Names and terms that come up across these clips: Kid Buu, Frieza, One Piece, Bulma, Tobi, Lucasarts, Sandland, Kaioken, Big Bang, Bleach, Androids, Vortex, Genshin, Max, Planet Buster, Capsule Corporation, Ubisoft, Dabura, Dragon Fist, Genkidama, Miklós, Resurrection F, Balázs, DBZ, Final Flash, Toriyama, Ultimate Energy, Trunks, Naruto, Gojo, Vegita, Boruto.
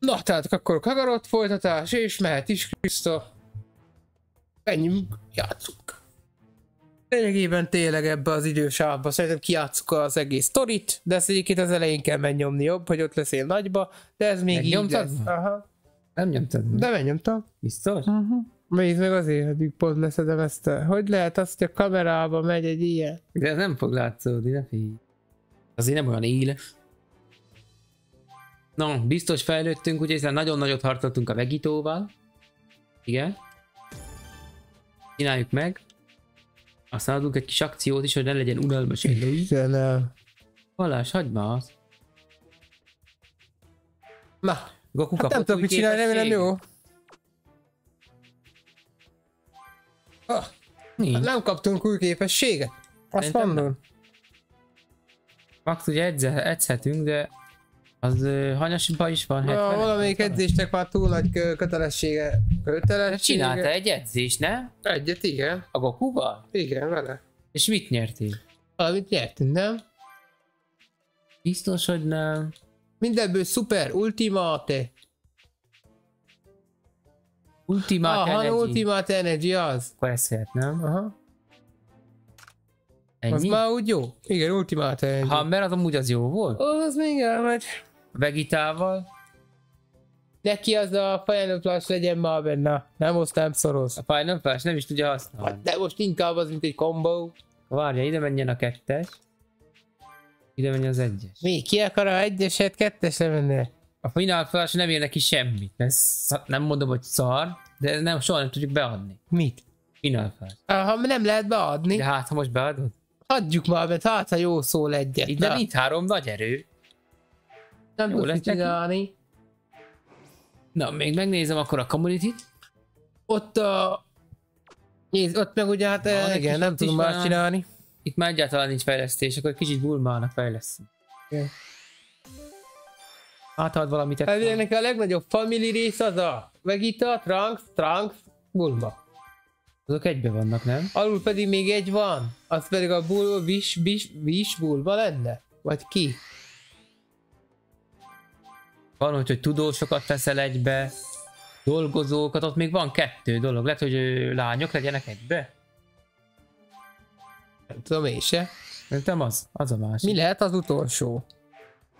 Na, tehát akkor a Kakarot folytatás, és mehet is Krisztó. Ennyi, játszunk. Lényegében tényleg ebbe az idősávba szerintem kijátszuk az egész sztorit, de ezt egyébként az elején kell megnyomni jobb, hogy ott leszél nagyba, de ez még megnyomtad? Így lesz. Aha. Nem nyomtad? De megnyomtam. Biztos? Uh-huh. Még azért, hogy pont leszedem ezt a... Hogy lehet az, hogy a kamerába megy egy ilyen? De ez nem fog látszódni, ne figyelj. Azért nem olyan éles. Na, biztos fejlődtünk, ugye hiszen nagyon nagyot harcoltunk a Vegitóval. Igen. Csináljuk meg. Aztán adunk egy kis akciót is, hogy ne legyen unalmas egy lói. Istenem. Balázs, hagyd már azt. Na, Goku kapott, nem tudok mit csinálni, remélem jó. Oh, hát nem kaptunk új képességet. Azt mondom. Max ugye edzhetünk, de az hanyasiba is van. Ja, valamelyik edzésnek már túl nagy kötelessége. Csinálta egy edzést, nem? Egyet, igen. A Gokuval? Igen, vele. És mit nyertél? Valamit nyertünk, nem? Biztos, hogy nem. Mindenből szuper, ultimate. Ultimate Energy. Ultimate Energy az. Akkor ez lehet, nem? Aha. Ennyi? Az már úgy jó? Igen, Ultimate Energy. Ha, mert az amúgy az jó volt? Az még elmegy. Vegitával? Neki az a Final Flash legyen már benne. Nem, most nem szoroz. A Final Flash nem is tudja használni. Hát de most inkább az, mint egy kombó. Várja, ide menjen a kettes. Ide menjen az egyes. Mi? Ki akar a egyeset, kettesre menne? A Final Flash nem ér neki semmit. Nem mondom, hogy szar, de nem, soha nem tudjuk beadni. Mit? Final Flash. Ha nem lehet beadni. De hát, ha most beadod? Adjuk már, mert hát, ha jó szól egyet. Itt nem itt három nagy erő. Nem tudsz mit csinálni. Na, még megnézem akkor a community-t. Ott a... Nézd, ott meg ugye hát... Na, igen, nem tudunk már csinálni. Itt már egyáltalán nincs fejlesztés, akkor kicsit Bulmának fejlesztünk. Okay. Átad valamit ettől. Ennek a legnagyobb family rész az a Vegita, Trunks, Bulma. Azok egybe vannak, nem? Alul pedig még egy van. Az pedig a Bulma lenne? Vagy ki? Van, hogy tudósokat teszel egybe, dolgozókat, ott még van kettő dolog. Lehet, hogy lányok legyenek egybe? Nem tudom én se. Nem az, az a másik. Mi lehet az utolsó?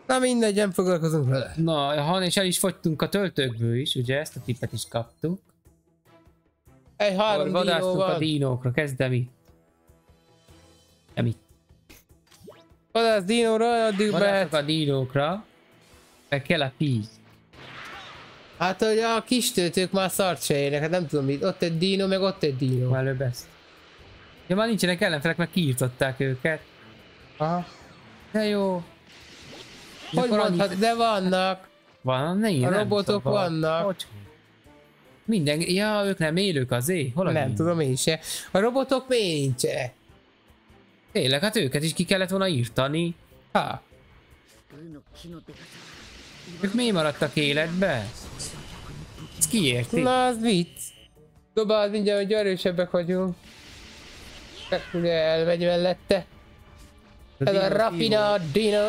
Na mindegy, nem foglalkozunk vele. Na, han és el is fogytunk a töltőkből is, ugye ezt a tippet is kaptuk. Egy három vadásztunk a dinókra, kezdem itt. Nem itt. Vadász dinóra, addig mehet. A dinókra. Meg kell a píz. Hát ugye a kis töltők már szart se érnek, hát nem tudom mit. Ott egy dinó, meg ott egy dinó. Előbb ezt. Ja, már nincsenek ellenfelek, mert kiirtották őket. Aha. De jó. Hogy mondhat, de vannak. Van, ne ilyen, a robotok szóval. Vannak. Hogy? Minden, ja, ők nem élők azért? Hol nem tudom én se. A robotok még nincsenek. Tényleg, hát őket is ki kellett volna írtani. Ha. Ők miért maradtak életben? Ez kiérti? Na, az vicc. Dobáld mindjárt, hogy erősebbek vagyunk. Ugye elmegy mellette. Ez a Rapina Dino.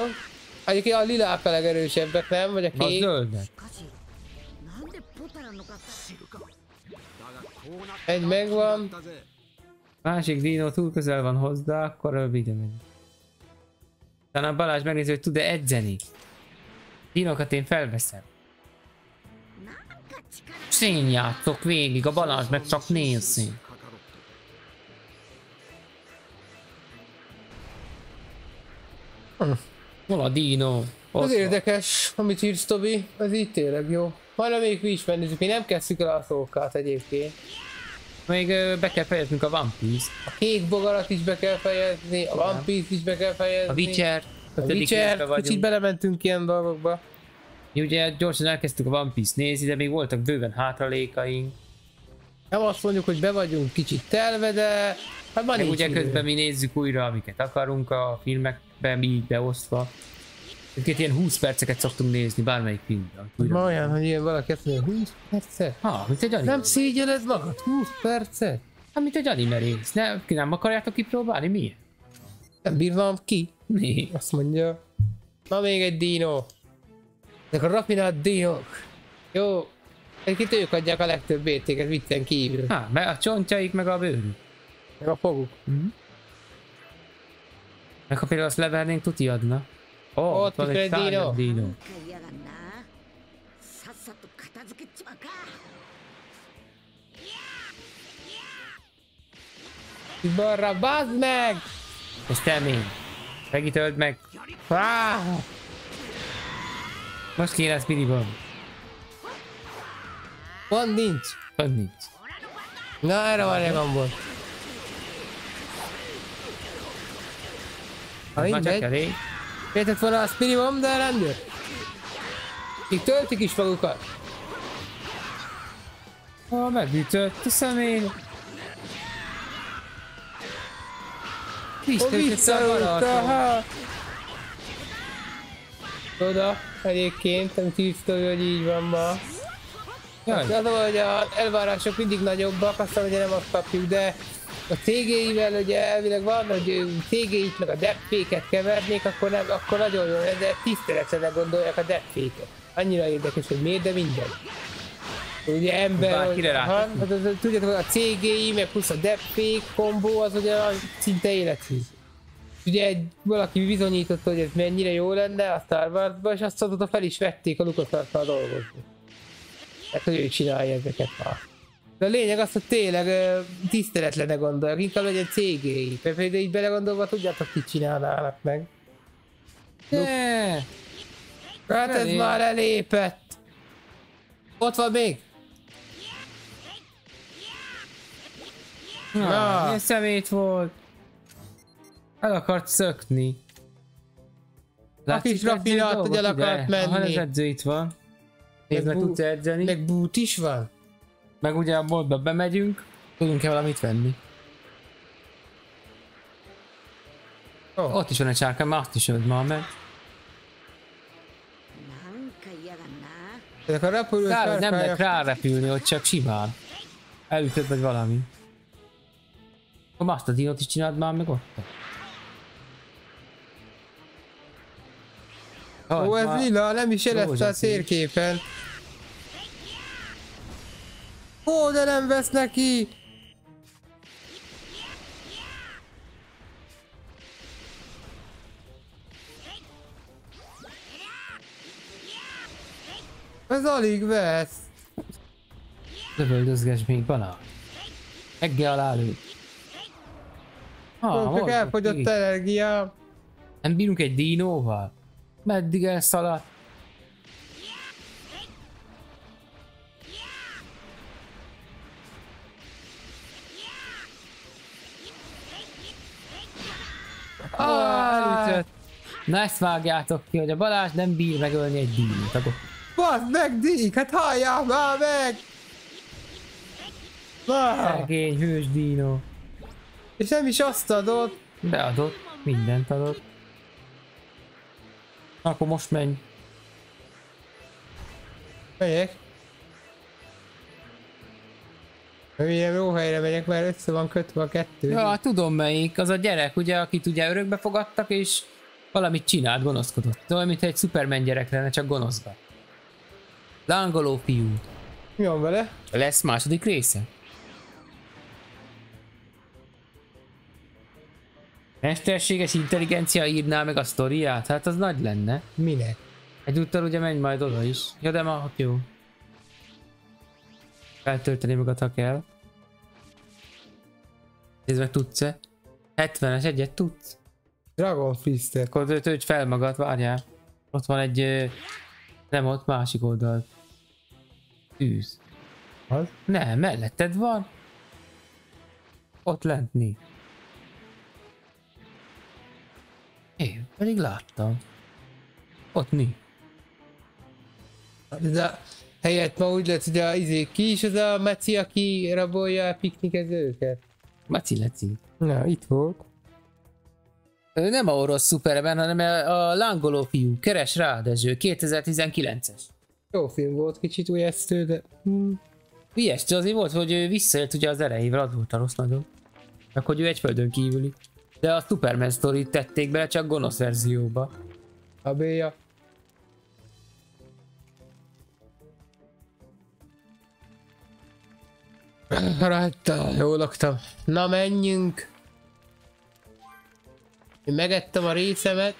Egyébként a lilák a legerősebbek, nem? Vagy a kék? A zöldek. Egy megvan. Másik dino túl közel van hozzá, akkor rövide megy. Talán Balázs megnézi, hogy tud-e edzeni. Dinokat én felveszem. Szénjátszok végig, a Balázs meg csak nézi. Hol a dino? Az érdekes, amit írsz, Tobi, az így tényleg jó. Majd amelyik mi is megnézzük, mi nem kezdjük el a szókat egyébként. Még be kell fejeznünk a One Piece. A kék bogarat is be kell fejezni, a One Piece is be kell fejezni. A Witcher. A Witcher, kicsit belementünk ilyen dolgokba. Mi ugye gyorsan elkezdtük a One Piece nézni, de még voltak bőven hátralékaink. Nem azt mondjuk, hogy be vagyunk kicsit telve, de... Hát már ugye közben mi nézzük újra, amiket akarunk a filmekben, mi így beosztva. Egyébként ilyen 20 perceket szoktunk nézni bármelyik filmben. Ma olyan, hogy ilyen valaki azt mondja, 20 percet? Ha, mint egy anime. Nem szégyeled magad, 20 percet? Hát, mint egy anime rész. Nem akarjátok kipróbálni? Miért? Nem bírnám ki. Mi? Azt mondja. Na még egy dino. Ezek a rapinált dinók. Jó. Itt ők adják a legtöbb értéket viccen kívül. Há, mert a csontjaik meg a bőrük. Meg a foguk. Mm-hmm. Meg ha például azt levernénk, tuti adna. Ó, oh, ott van egy szárnyas dínó. Barra, bazd meg! Ez temény. Megítöld meg. Ah! Most kéne Spirit Bomb. Pont nincs. Pont nincs. Na, erre van egy gombot. Ha nincs egy. Értett volna a Spirit Bomb, de rendőr. Így töltik is magukat. Ha megütött a személy. Visszaújta! Oda, egyébként, nem tisztolja, hogy így van ma. Az, hogy az elvárások mindig nagyobbak, aztán ugye nem azt kapjuk, de a TG-ivel ugye elvileg van, hogy TG-it meg a deppéket kevernék, akkor, nem, akkor nagyon jól, de tiszteletre gondolják a deppéket. Annyira érdekes, hogy miért, de mindegy. Ugye ember, tudjátok, a CGI, meg plusz a deppék kombó, az ugye szinte élethűz. Ugye valaki bizonyította, hogy ez mennyire jó lenne a Star Wars-ba, és azt azóta fel is vették a Lucasarttal dolgozni. Tehát, hogy ő csinálja ezeket már. De a lényeg az, hogy tényleg tiszteletlenek gondolják, inkább legyen CGI. Például így belegondolva, tudjátok, ki csinálnának meg. Neee! Hát ez már elépett! Ott van még! Na, milyen szemét volt! El akart szökni. A kis rafi alatt, hogy el akart menni. Az edző itt van. Nézd meg, tudsz edzeni. Meg bút is van. Meg ugye a boltba bemegyünk. Tudunk-e valamit venni? Oh. Ott is van egy sárkány, már azt is öld már meg. Ezek a repülők kár, nem lehet rárepülni, hogy csak simán. Elütöd vagy valami. Akkor azt a dinót is csináld már meg ott. Ó, ez lila, nem is jelezte a térképen. Ó, de nem vesz neki! Ez alig vesz! Lövöldözgess még, Balázs! Eggel alá lőd! Ah, csak elfogyott energia! Nem bírunk egy dinóval? Meddig elszaladt? Ah, elütött! Na ezt vágjátok ki, hogy a Balázs nem bír megölni egy dinót, akkor... Baszd meg, dík! Hát halljál már meg! Szegény hős dínó. És nem is azt adott. Beadott, mindent adott. Akkor most menj. Megyek. Milyen jó helyre megyek, mert össze van kötve a kettő. Ja, tudom melyik. Az a gyerek, ugye, akit ugye örökbe fogadtak és valamit csinált, gonoszkodott. Olyan, mintha egy Superman gyerek lenne, csak gonoszba. Lángoló fiú. Mi van vele? Lesz második része. Mesterséges intelligencia írná meg a sztoriát? Hát az nagy lenne. Minek? Egyúttal ugye menj majd oda is. Ja, de ma jó. Feltölteni magad, ha kell. Nézd meg, tudsz-e? 70-es egyet tudsz? Dragon Fist. Akkor töltsd fel magad, várjál. Ott van egy... Nem, ott másik oldal. Tűz. Az? Nem, melletted van. Ott lent nincs. Én pedig láttam. Ott nincs. Ez a helyett ma úgy lett, hogy a ki is az a Maci, aki rabolja a piknikezőket. Maci Leci. Na, itt volt. Ő nem a orosz Superman, hanem a lángoló fiú. Keres rá, Dezső, 2019-es. Jó film volt, kicsit ujjesztő, de... Ujjesztő azért volt, hogy ő visszaélt ugye az erejével, az volt a rossz nagyon. Meg hogy ő egy földön kívüli. De a Superman sztorit tették bele, csak gonosz verzióba. A béja. Rájta, jól laktam. Na menjünk! Én megettem a részemet.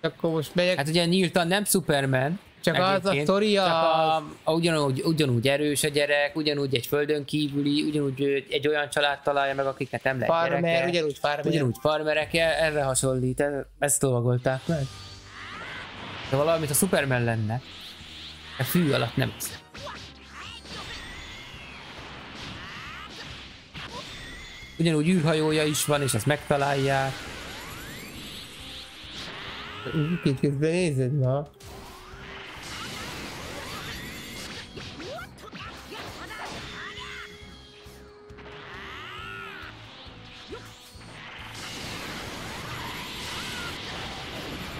Akkor most megyek. Hát ugye nyíltan nem Superman. Csak egyébként. Az a sztoria. Ugyanúgy erős a gyerek, ugyanúgy egy földön kívüli, ugyanúgy egy olyan család találja meg, akiknek nem lehet farmer, gyereke. Ugyanúgy farmerek, erre hasonlít. Ezt dolgolták meg. De valamint a Superman lenne. A fű alatt nem hiszem. Ugyanúgy űrhajója is van, és ezt megtalálják. Kicsit nézed, na.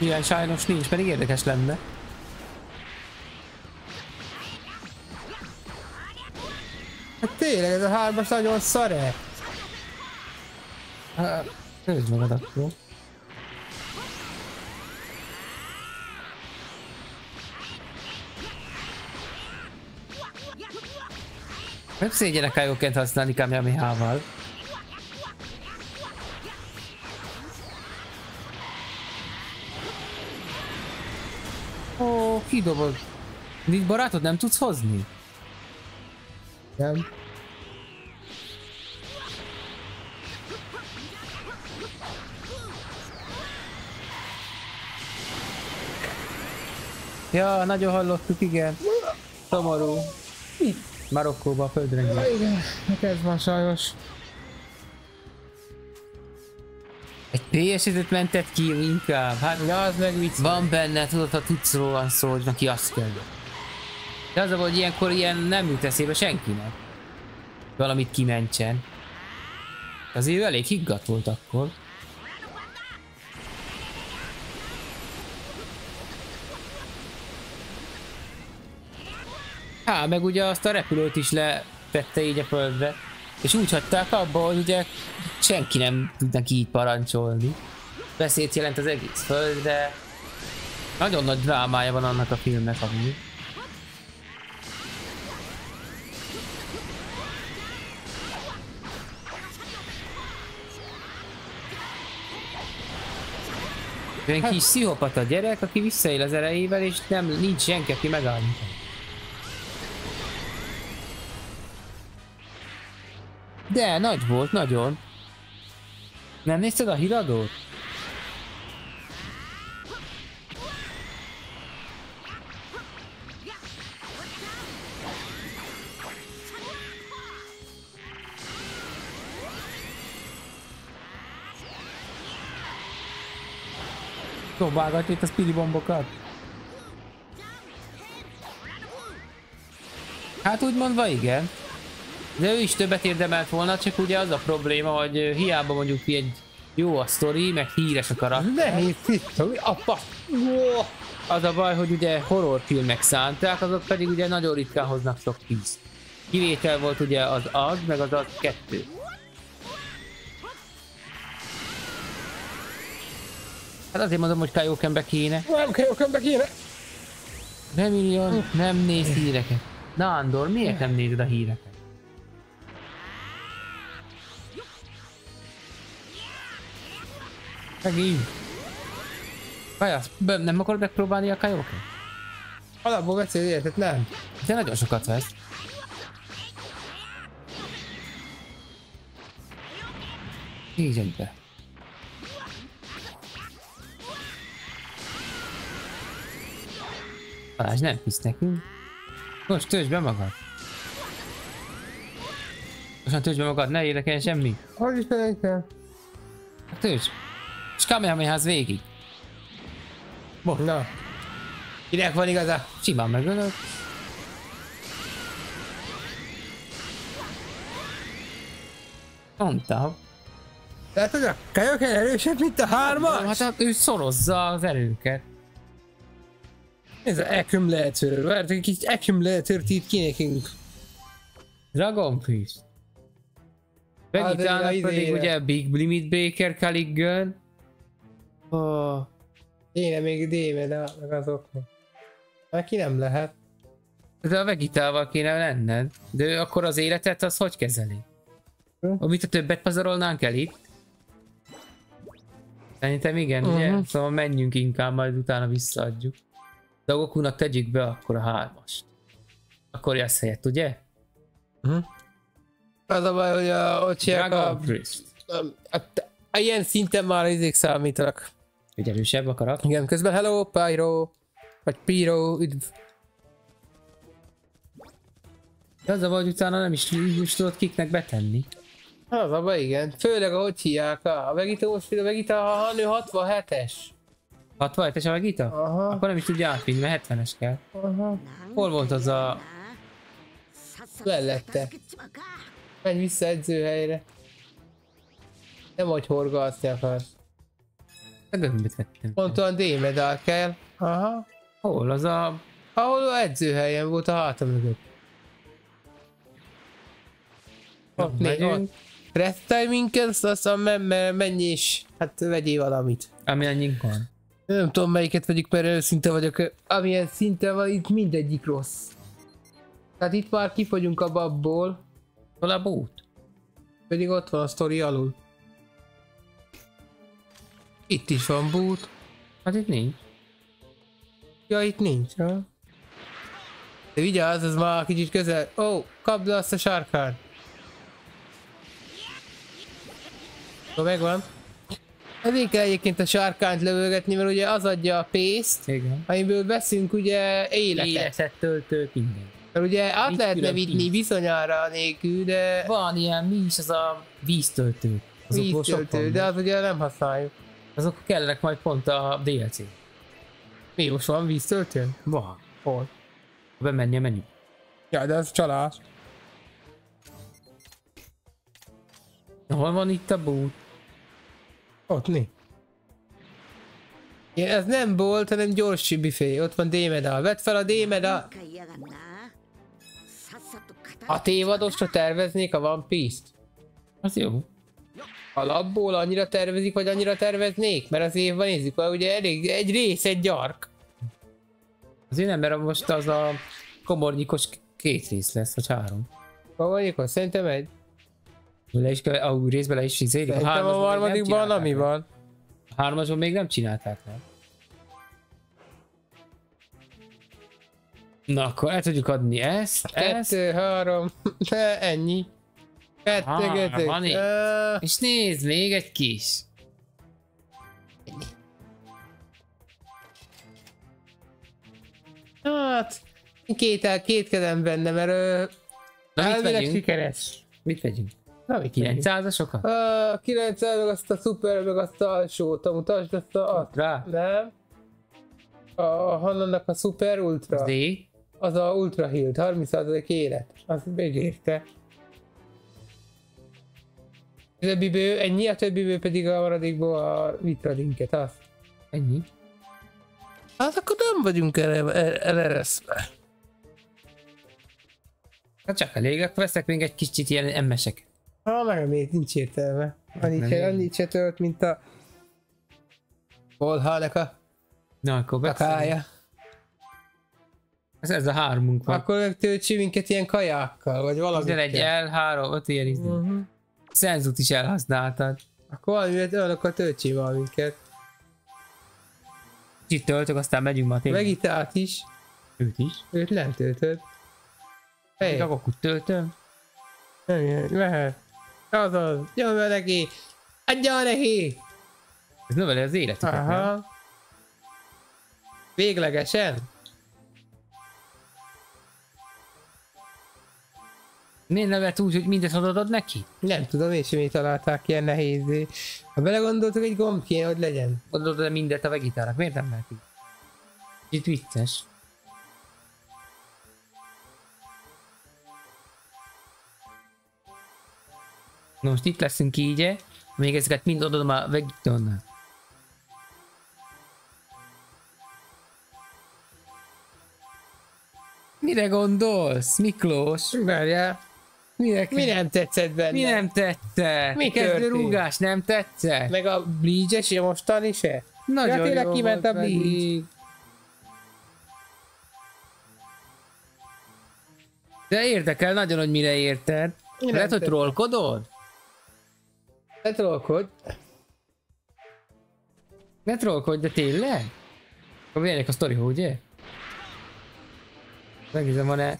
Ilyen sajnos nincs, pedig érdekes lenne. Hát tényleg ez a hármas nagyon szare. Hát, tőzd magad akkor. Nem szégyenek Kaioken használni Kamehamehával. Ó, kidobod. Nincs barátod, nem tudsz hozni? Nem. Ja, nagyon hallottuk, igen. Szomorú. Marokkóba a földrengés. Igen, ez van sajnos. Egy PS-et mented ki inkább. Hát ja, az meg vicc. Van benne, tudod, ha tudsz róla szó, hogy neki azt kell. De az a hogy ilyenkor ilyen nem jut eszébe senkinek. Valamit kimentsen. Azért elég higgadt volt akkor. Há, meg ugye azt a repülőt is letette így a földre. És úgy hagyták abba, hogy ugye senki nem tudnak így parancsolni. Veszélyt jelent az egész földre. Nagyon nagy drámája van annak a filmnek, ami. Olyan kis pszichopata gyerek, aki visszaél az erejével, és nem nincs senki, aki megállni. De nagy volt, nagyon. Nem nézted a híradót? Dobálgatja itt a Spirit Bombokat. Hát úgy mondva igen. De ő is többet érdemelt volna, csak ugye az a probléma, hogy hiába mondjuk egy jó a sztori, meg híres a karakter. Nehéz, apa! Az a baj, hogy ugye horrorfilmek szánták, azok pedig ugye nagyon ritkán hoznak sok tíz. Kivétel volt ugye az, meg az 2. Hát azért mondom, hogy Kaiokenbe kéne. Nem, Kaiokenbe kéne! Nem millió, nem néz híreket. Na Andor, miért nem nézed a híreket? Megint. Vajasz, nem akarod megpróbálni a Kaioken? Alapból beszél érted, nem? De nagyon sokat vesz. Így be. Balázs nem hisz nekünk. Most töltsd be magad. Most töltsd be magad, ne érdekeljen semmi. Hogy is érdekel? Töltsd. És Kamehameház végig. Most. Na. Kinek van igaza? Simán megölök. Mondtam. Tehát az a Kaioken erősebb, mint a 3-as? Hát ő szorozza az erőket. Ez az accumulator. Várjátok, egy kicsit accumulatort itt ki nekünk. Dragon Fist. Vegitának pedig ugye Big Limit Baker Kali Gun. Oh. Én még déme, de meg azoknak. Már ki nem lehet. De a Vegitával kéne lenned. De akkor az életet az hogy kezeli? Amit a többet pazarolnánk el itt? Szerintem igen, ugye? Szóval menjünk inkább, majd utána visszaadjuk. De a Gokunak tegyük be akkor a 3-ast. Akkor jössz helyett, ugye? Az a baj, hogy a ilyen szinten már izék számítanak. Egy erősebb akarat? Igen, közben hello, Pyro! Vagy Pyro, üdv! De az a baj, hogy utána nem is tudod kiknek betenni. Az a baj, igen. Főleg ahogy hívják, a Vegita 67-es. 67-es a Vegita? Aha. Akkor nem is tudja átvinni, mert 70-es kell. Aha. Hol volt az a... Lellette. Menj vissza edzőhelyre. Nem vagy horgalzni akarsz. A gömböt vettem. Pont olyan D-medál kell. Aha. Hol az a... Ahol a edzőhelyen volt a háta mögött. Rettelj minket, aztán menj és hát vegyél valamit. Amilyen van. Nem tudom melyiket vegyük, mert őszinte vagyok. Amilyen szinten van, itt mindegyik rossz. Tehát itt már kifogyunk a babból. Hol a bút? Pedig ott van a sztori alul. Itt is van bút. Hát itt nincs. Ja, itt nincs, ha? De vigyázz, ez már kicsit közel. Ó, kapd le azt a sárkán. Na, megvan. Ezért kell egyébként a sárkányt lövölgetni, mert ugye az adja a pénzt, amiből veszünk ugye életet. Életet töltők minden. Mert ugye át lehetne vinni bizonyára nélkül, de... Van ilyen, mi is az a víztöltő. Víztöltő, de az ugye nem használjuk. Azok kellenek majd pont a DLC. Mi, most van víztöltő? Van. Hol? Bemenni a menü. Ja, de ez csalás. Hol van itt a bút? Ott né. Ja, ez nem volt, hanem gyors büfé. Ott van D-medál. Vedd fel a D-medál! A tévadosra terveznék a One Piece-t. Az jó. Alapból annyira tervezik, vagy annyira terveznék? Mert az évben nézzük, hogy ugye elég egy rész, egy gyark. Azért nem, mert most az a komornyikos 2 rész lesz, vagy 3. Komornyikos? Szerintem egy. Le is kell, ahogy részben le is ízélik. A harmadikban ami van. A harmadikban még nem csinálták meg. Na akkor el tudjuk adni ezt, 2, 3, ennyi. 2, 2, és nézd, még egy kis. Hát, két kezem benne, mert elvileg sikeres. Mit vegyünk? Na, 900-asokat? 900, meg azt a szuper, meg azt a alsót, mutasd azt a... Ultra? Nem. A Hanannak a szuper ultra. Az D? Az a ultra healed, 30% élet. Azt megérte. A többiből ennyi, a többiből pedig a maradékból a vitradinket, az. Ennyi. Hát akkor nem vagyunk elereszve. Hát csak elég, akkor veszek még egy kicsit ilyen emmeseket. Ha meg még nincs értelme. Annyit se tölt, mint a... Bolhának a... Na akkor beszélünk. Ez a hármunk van. Akkor meg töltsé minket ilyen kajákkal, vagy valamit. Egy L3, 5 ilyen izni. Szenzut is elhasználtad. Akkor valamiért olyanokkal töltsé valaminket. Kicsit töltök, aztán megyünk ma tényleg. Vegitát is. Őt is. Őt nem töltöd. Hey. Akkor töltöm. Nem ilyen, mehet. Azaz, nyomja neki! Adja neki! Ez növeli az életüket, aha. Nem? Véglegesen? Miért nevet úgy, hogy mindezt adod neki? Nem tudom, és mi találták ilyen nehézé. Ha belegondoltok, egy gomb kéne, hogy legyen. Gondolod de mindet a Vegitának, miért nem lehet így? Kicsit vicces. Na most itt leszünk így, még ezeket mind adom a Vegitának. Mire gondolsz, Miklós? Várjál. Mi nem tetszett benne? Mi nem tetszett? Mi kezdő rúgás nem tetszett? Meg a Bleach-es, a mostani se? Nagyon jó volt a Bleach. De érdekel nagyon, hogy mire érted. Lehet, hogy trollkodod? Ne trollkodj. Ne trollkodj, de tényleg? Akkor milyenek a sztorihoz, ugye? Megnézem, van-e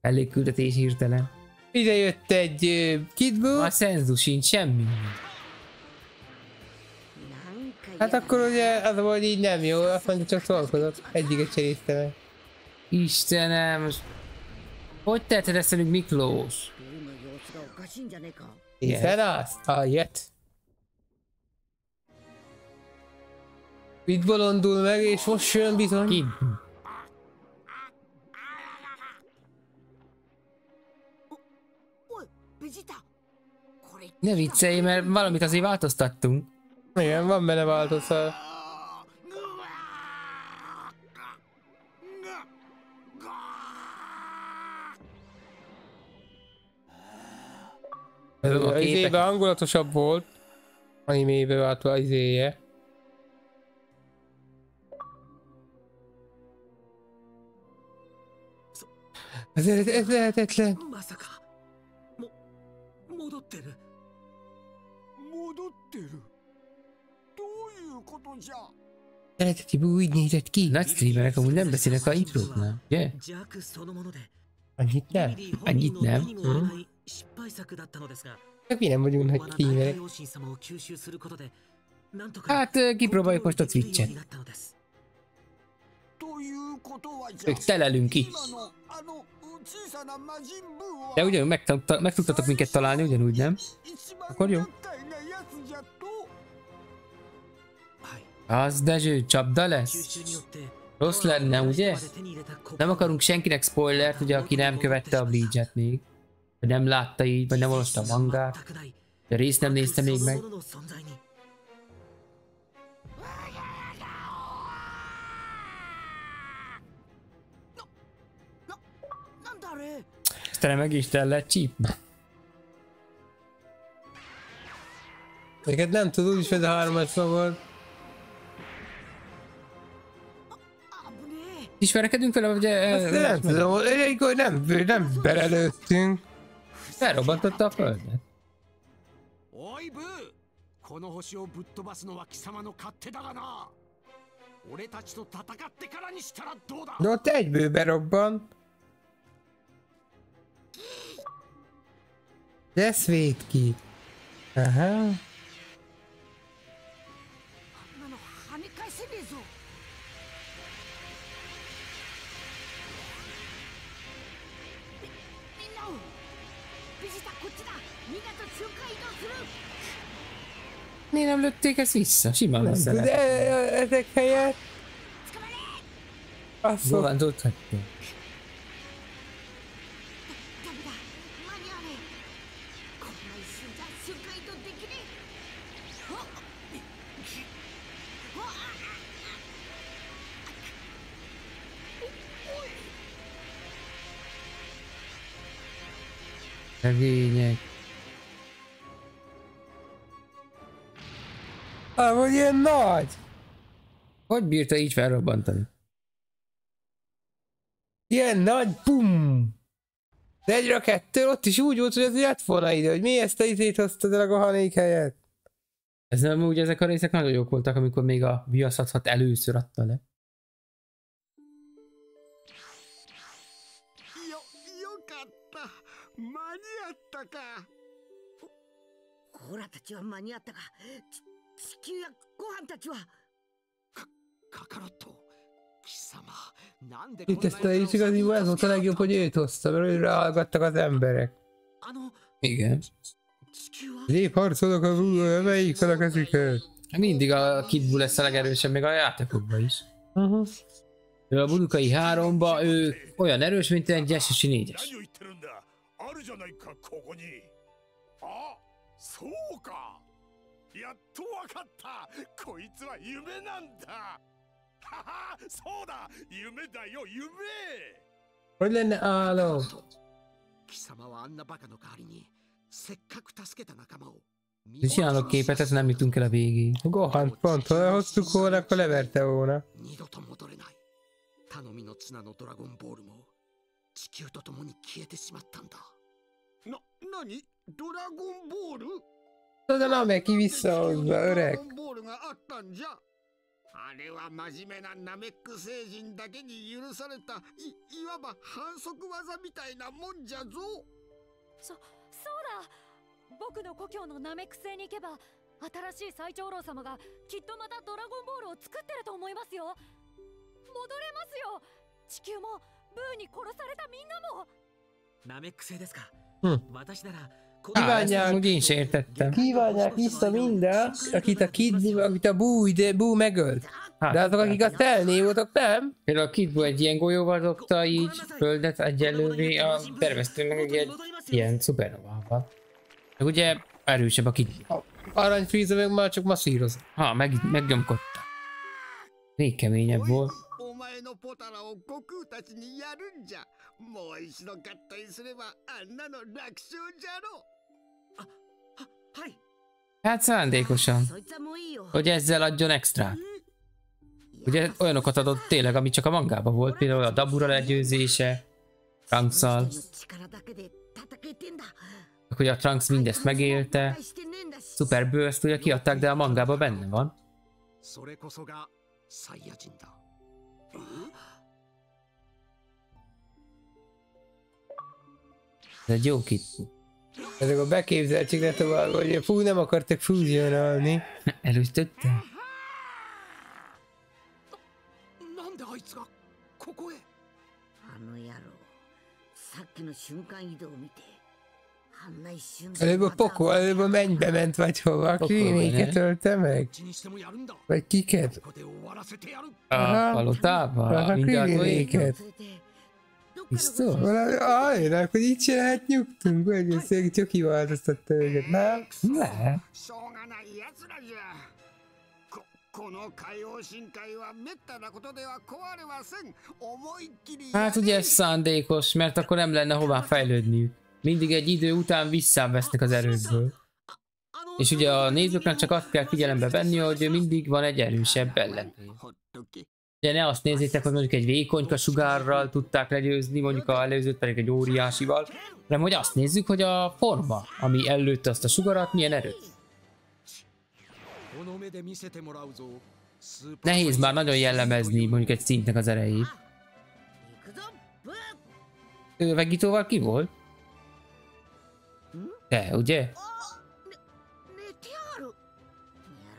elég küldetés hirtelen. Ide jött egy Kid Buu. A szenzus sincs semmi. Hát akkor ugye az volt így nem jó, azt mondja, csak szolkodott. Egyiket cserézte meg. Istenem, hogy tetted ezt velünk, Miklós? Hiszed azt? Aljött. Itt bolondul meg, és most jön bizony. Kid. Ne viccelj, mert valamit azért változtattunk. Igen, van benne változat. Az izébe hangulatosabb volt. Animébe váltva az izéje. Ez lehetetlen. Eredeti Buu úgy nézett ki. Nagy streamerek amúgy nem beszélnek a intróknál, ugye? Annyit nem? Annyit nem? Csak mi nem vagyunk nagy streamerek. Hát kipróbáljuk most a Twitch-et. Telelünk itt. De ugyanúgy meg tudtatok minket találni, ugyanúgy nem? Akkor jó. Az Dezső, csapda lesz? Rossz lenne, ugye? Nem akarunk senkinek spoilert, ugye, aki nem követte a Bleach-et még. Vagy nem látta így, vagy nem olvasta a mangát. De részt nem nézte még meg. Aztán meg is tellett csípbe. Neked nem tudod, úgyis ez a hármas volt. Ismerkedünk vele, vagy nem tudom, nem belelőttünk. Felrobbantotta a földet. De ott egyből berobban. Lesz véd ki. Aha. Miért nem lőtték ezt vissza? Simán lesz el. Ezek helyett... Azt mondom, tudhatjuk. Regények. Hogy ilyen nagy! Hogy bírta így felrobbantani? Ilyen nagy, bum! De egyre a kettő, ott is úgy volt, hogy ez jött volna ide, hogy mi ezt a izét hoztad el a Gohanék helyett? Ez nem úgy, ezek a részek nagyon jók voltak, amikor még a viaszat először adta le. Itt ezt a is igaziból ez volt a legjobb, hogy őt hozta, mert őre hallgattak az emberek. Igen. Épp harcolok a Buu, melyik a kezüket? Mindig a Kid Buu lesz a legerősebb, még a játékokban is. A budukai 3-ba ő olyan erős, mint egy SSI 4-es. Hogy lenne álom? Csinálok képet, ezt nem jutunk el a végig. Gohan, pont, ha elhoztuk volna, akkor leverte volna. 地球とともに消えてしまったんだ。な、何？ドラゴンボール？その名前、君そうだ、うれ。ドラゴンボールがあったんじゃ。あれは真面目なナメック星人だけに許された、いわば反則技みたいなもんじゃぞ。そうだ。僕の故郷のナメック星に行けば、新しい最長老様がきっとまたドラゴンボールを作ってると思いますよ。戻れますよ。地球もブーに殺されたみんなも。ナメック星ですか。私なら。Kívánják, úgy én is értettem. Kívánják vissza minden, akit a Kid Buu, akit a Buu megölt. De azok, akik azt elnévoltak, nem? Például a Kid Buu egy ilyen golyóval dobta így földet egyelővé, a terveztőnek egy ilyen szupernovával. Meg ugye erősebb a Kid Buu. Arany Frieza meg már csak masszíroz. Ha, meggyomkodta. Még keményebb volt. のポタラを悟空たちにやるんじゃ。もう一度合体すればあんなの楽勝じゃろ。あ、は、はい。Hát szándékosan, hogy ezzel adjon extrát. Ugye olyanokat adott tényleg, ami csak a mangában volt, például a Dabura legyőzése, Trunks-szal. Hogy a Trunks mindezt megélte. Super Burst ugye kiadták, de a mangában benne van. で、ジョーキット。ezek a beképzeltségre tovább, hogy fú, nem akartak fúzionálni. Erősítettem. Előbb a pokol, előbb a mennybe ment vagy hova, kiket ölte meg? Vagy kiket? A palotában, mindjárt Krisztó? Ajjön, hogy így csinálhat nyugtunk, hogy ezt végig csak kiváltoztatta őket, nem? Ne? この海洋深海は滅多なことでは壊れません。思いっきり Hát ugye ez szándékos, mert akkor nem lenne hová fejlődniük. Mindig egy idő után visszavesznek az erőből. És ugye a nézőknek csak azt kell figyelembe venni, hogy mindig van egy erősebb ellenfél. Ugye ne azt nézzétek, hogy mondjuk egy vékonyka sugárral tudták legyőzni, mondjuk a előzőt pedig egy óriásival, hanem hogy azt nézzük, hogy a forma, ami előtte azt a sugarat, milyen erő. Nehéz már nagyon jellemezni mondjuk egy szintnek az erejét. Ő Vegitóval ki volt? Te, ugye?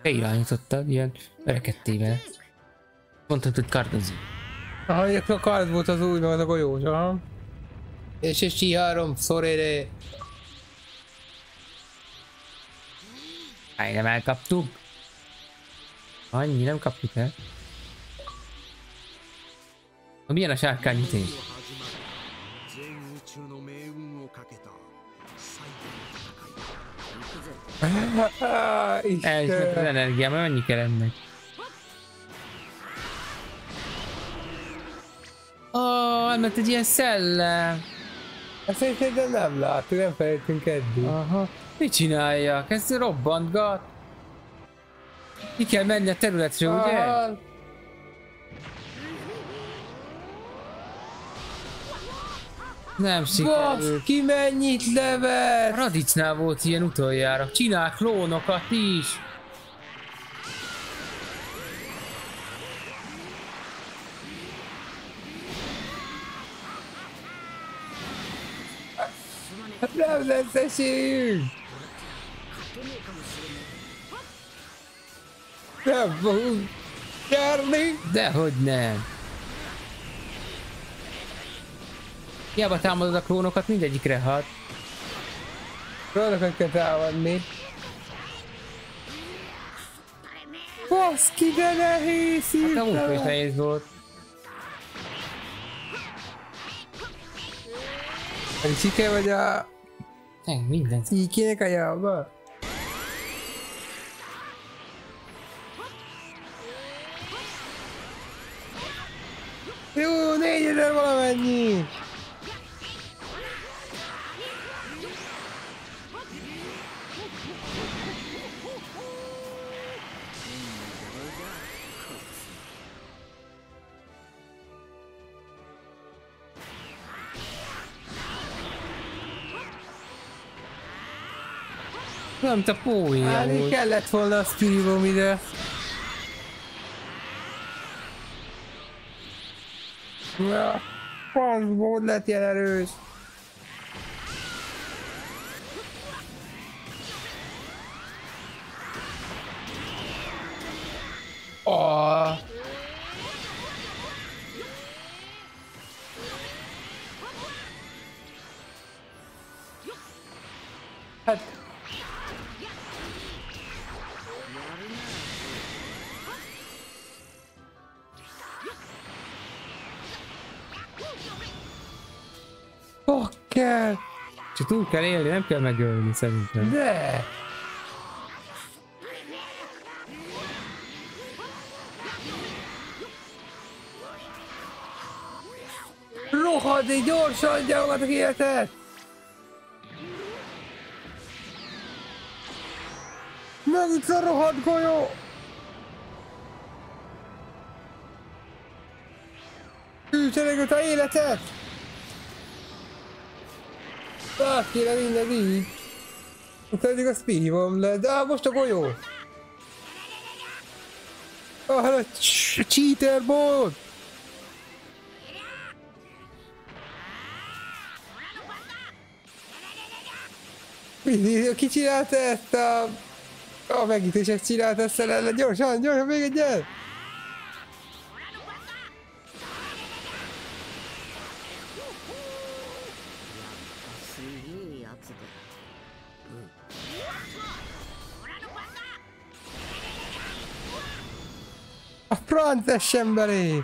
Te irányítottad ilyen örekedtével. Mondtad, hogy kardozik. Aha, a kard volt az új, az a golyós, aha. És egy síhárom, szorére. Háj, nem elkaptuk. Annyi, nem kaptuk el. Na, milyen a sárkányütés? Elcsönt az energiám, mert mennyi kell ennek. Mert egy ilyen szellem. Ezt egyébként nem láttuk, nem felejtünk eddig. Aha. Mit csináljak? Ez robbantgat. Ki kell menni a területre, ugye? Nem sikerült. Basz, ki mennyit levet? Radicnál volt ilyen utoljára. Csinál klónokat is. Hát nem lesz esélyünk. Nem fogunk járni. Dehogy nem. Hiába támadod a klónokat, mindegyikre hat. Klónokat kell támadni. Baszki, de nehéz! Hát a munka is nehéz volt. A csike vagy a... Nem, minden. Csíkének a jába? Jó, 4000 valamennyi! Nem, te póljál volt. Kellett volna a Spirit Bomb ide. Ja, faszd, hogy lett ilyen erős. Oh. Hát. Oh, kell. Csak túl kell élni, nem kell megölni szerintem. De. Rohadj gyorsan, gyalogatok életet! Megütsz a rohadt golyó! Külcseregült a életet! Hát kéne minden így! Utána a Spirit Bomb lett, de most a golyó! Ah, a cheater bot! Ki csinálta ezt a megítések csinálta ezt ellen? Gyorsan, gyorsan, még egyet! A frances emberi!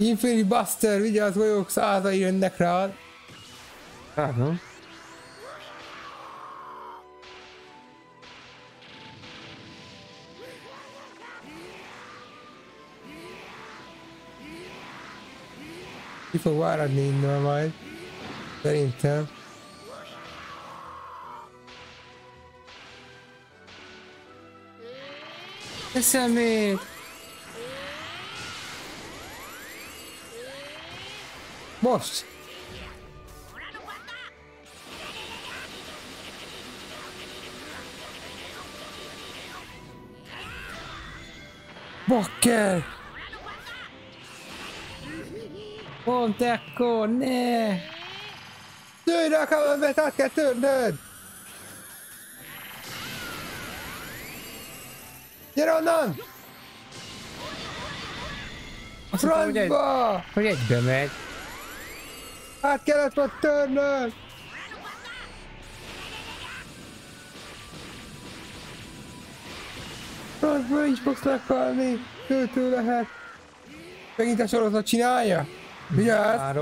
Infinity Buster, vigyázz, golyók százai jönnek rád. Aha. Ki fog váradni innen majd. Szerintem. Eszemét! Most! Bakker! Pont ekkor, ne! Törj rá a kábelbet, át kell törnöd! Gyere onnan! Francba! Hogy egybe megy. Hát kellett volna törnöd! Francba is fogsz meghalni! Tőtől lehet! Megint a sorozatot csinálja? Vigyázz!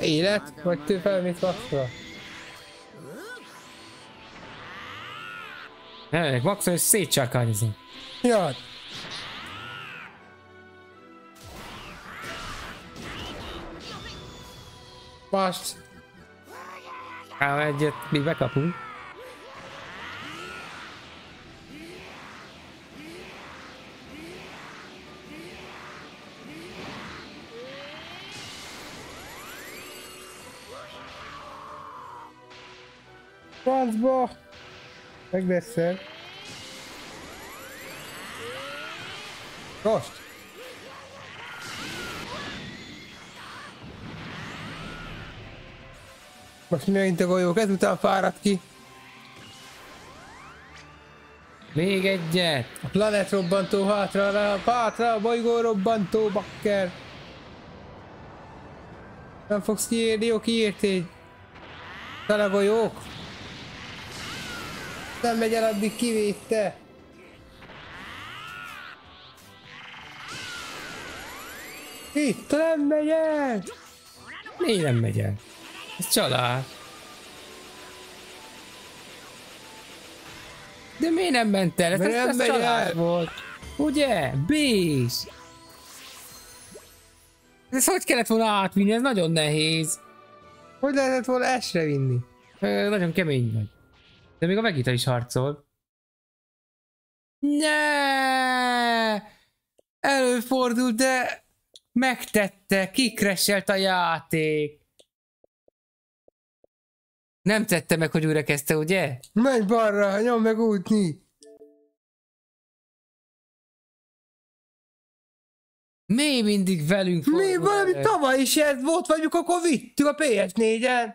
Élet? Vagy tő felmész maxra? Nem, maxra és szétcsákányozom. Jaj! Mást! Ám egyet még bekapunk. Francba! Megveszed! Most! Most megint a golyók, ezután fárad ki! Még egyet! A planet robbantó hátra a bolygó robbantó, bakker! Nem fogsz kiérni, jó, kiértél! Tele golyók! Nem megy el, addig kivédte. Itt nem megy el. Miért nem megy el? Ez család. De miért nem ment el? Ez nem család volt. Ugye? Bíz. Ez hogy kellett volna átvinni? Ez nagyon nehéz. Hogy lehetett volna esre vinni? Nagyon kemény vagy. De még a Vegita is harcol. Ne! Előfordul, de megtette, kikresselt a játék. Nem tette meg, hogy újra kezdte, ugye? Menj balra, nyomd meg útni! Mi mindig velünk fordul? Mi valami tavaly is ez volt vagyunk, akkor vittük a PS4-en.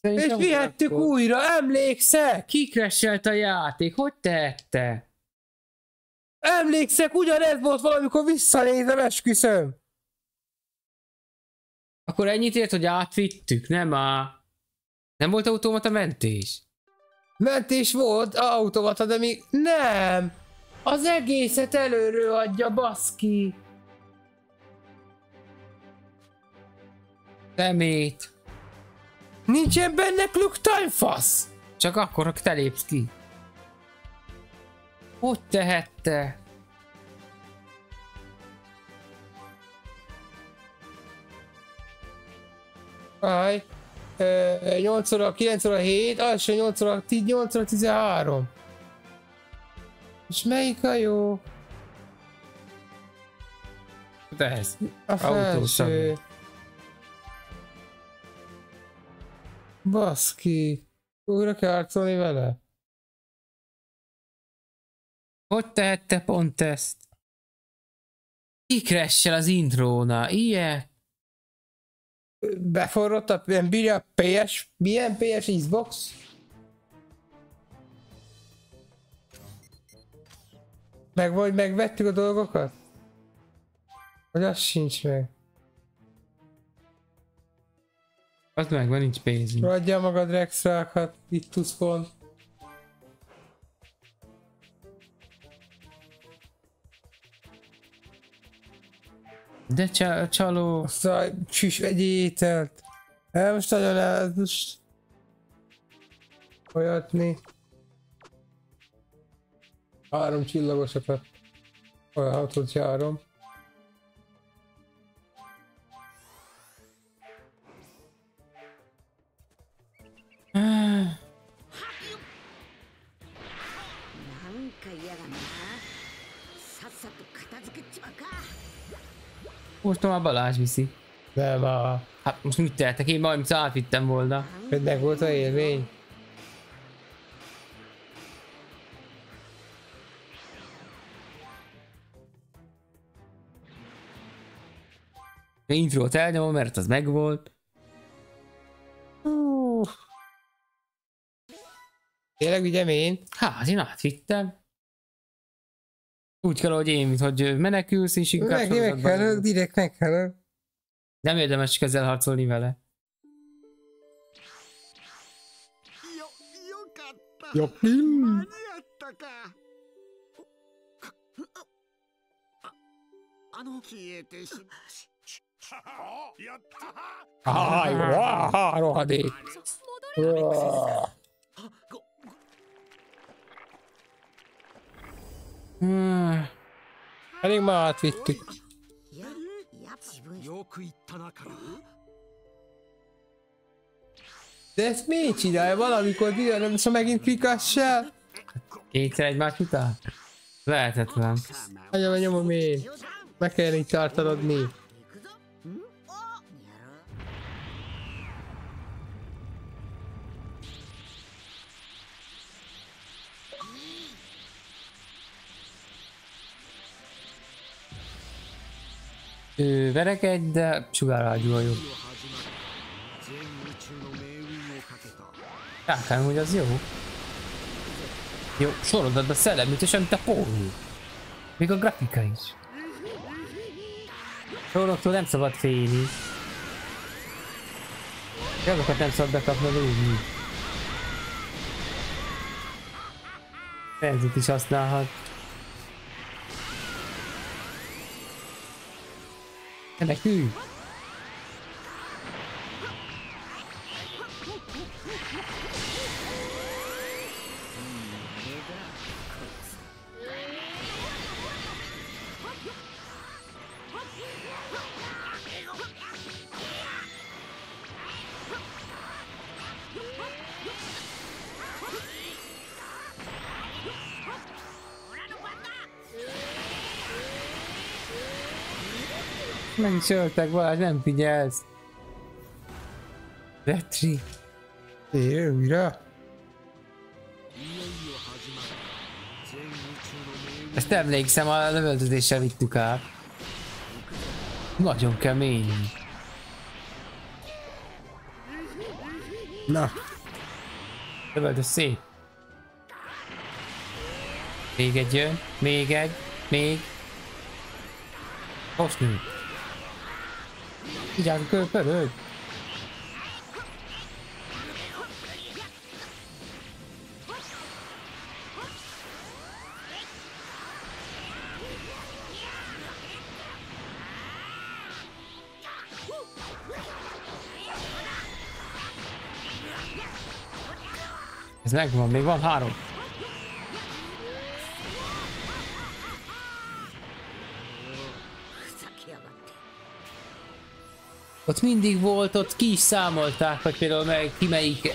És vihettük akkor újra, emlékszel? Kikresselt a játék, hogy tette? Emlékszek, ugyanez volt valamikor, visszanézem, esküszöm. Akkor ennyit ért, hogy átvittük, nem á? Nem volt automata mentés? Mentés volt, automata, de még nem. Az egészet előről adja, baszki. Szemét. Nincsen benne Cluck Time, fasz! Csak akkor, ha te lépsz ki. Hogy tehette? Aj. 8 óra, 9 óra, 7, alsó 8 óra, 8 óra, 13. És melyik a jó? Tehez. A felső. Baszki. Újra kell harcolni vele? Hogy tehette pont ezt? Kikressel az intróna, ilyet? Beforrott a PS, milyen PS Xbox? Meg vagy megvettük a dolgokat? Vagy az sincs meg? Az meg van, nincs pénzünk. Adjál magad rexrákat, itt tudsz pont. De csaló. Szaj, csüss, egy ételt. El most nagyon elázdos. Olyatni. 3 csillagosokat. Olyan 6-ot járom. Most már Balázs viszi. Nem a... Hát most mit tehetek? Én valamit átvittem volna. Ennek volt a élmény. A intrót elnyomom, mert az megvolt. Tényleg ügyem én? Hát én átvittem. Úgy kell, hogy én, hogy menekülsz, és inkább sorozatban. Meghalok, direkt meghalok. Nem érdemes ezzel harcolni vele. Jó. Háj, rohadék. Elég már átvittük. De ezt miért csinálja? Valamikor nem szó megint klikassál? Kétszer egymás után? Lehetetlen. Nagyon a nyomom én. Meg kell így tartanod mi. Verekedj, de sugárágyúval jobb. Láttam, hogy az jó. Jó, sorodatban szellemült, és amit a póni. Még a grafika is. Soroktól nem szabad félni. Jogokat nem szabad bekapnod úgy. Benzit is használhat. Ennek ő! Meg is öltek, Balázs, nem figyelsz. Retri. Éjjjj, újra. Ezt emlékszem, a lövöldözéssel vittük át. Nagyon kemény. Na. Lövöldöz szép. Még egy jön, még egy, még. Hosszú. Vigyázz a körpöröd. Ez megvan, még van három. Ott mindig volt, ott ki is számolták, hogy például melyik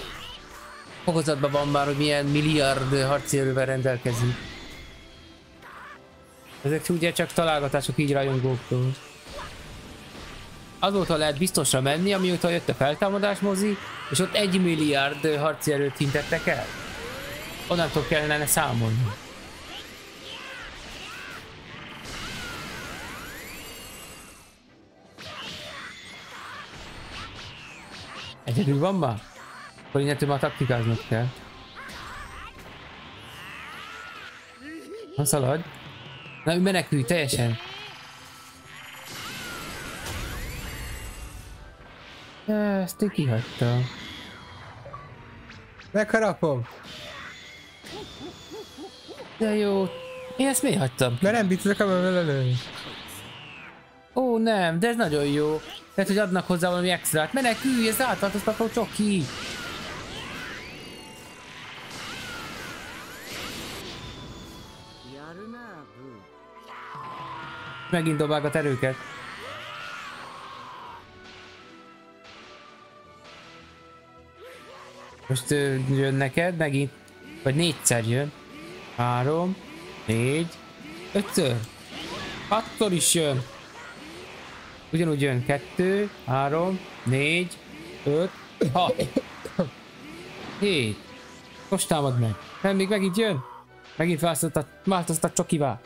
fokozatban van már, hogy milyen milliárd harci erővel rendelkezik. Ezek ugye csak találgatások így rajongóktól. Azóta lehet biztosra menni, amióta jött a feltámadás mozi, és ott 1 milliárd harci erőt hintettek el. Onnantól kellene számolni. Egyedül van már? Akkor innentől már taktikáznak kell. Na szaladj! Na ő menekülj teljesen! Ezt ő kihagyta. Megharapom! De jó! Én ezt miért hagytam? Mert nem bírtad a lelőni. Ó nem, de ez nagyon jó. Lehet, hogy adnak hozzá valami extrát. Menekülj, ez átartoztató csoki! Megint dobálgat erőket. Most jön neked, megint. Vagy 4-szer jön. 3, 4, 5-ször. 6-szor is jön. Ugyanúgy jön 2, 3, 4, 5, 6, 7. Most támad meg. Nem, még megint jön? Megint változtat csokivá.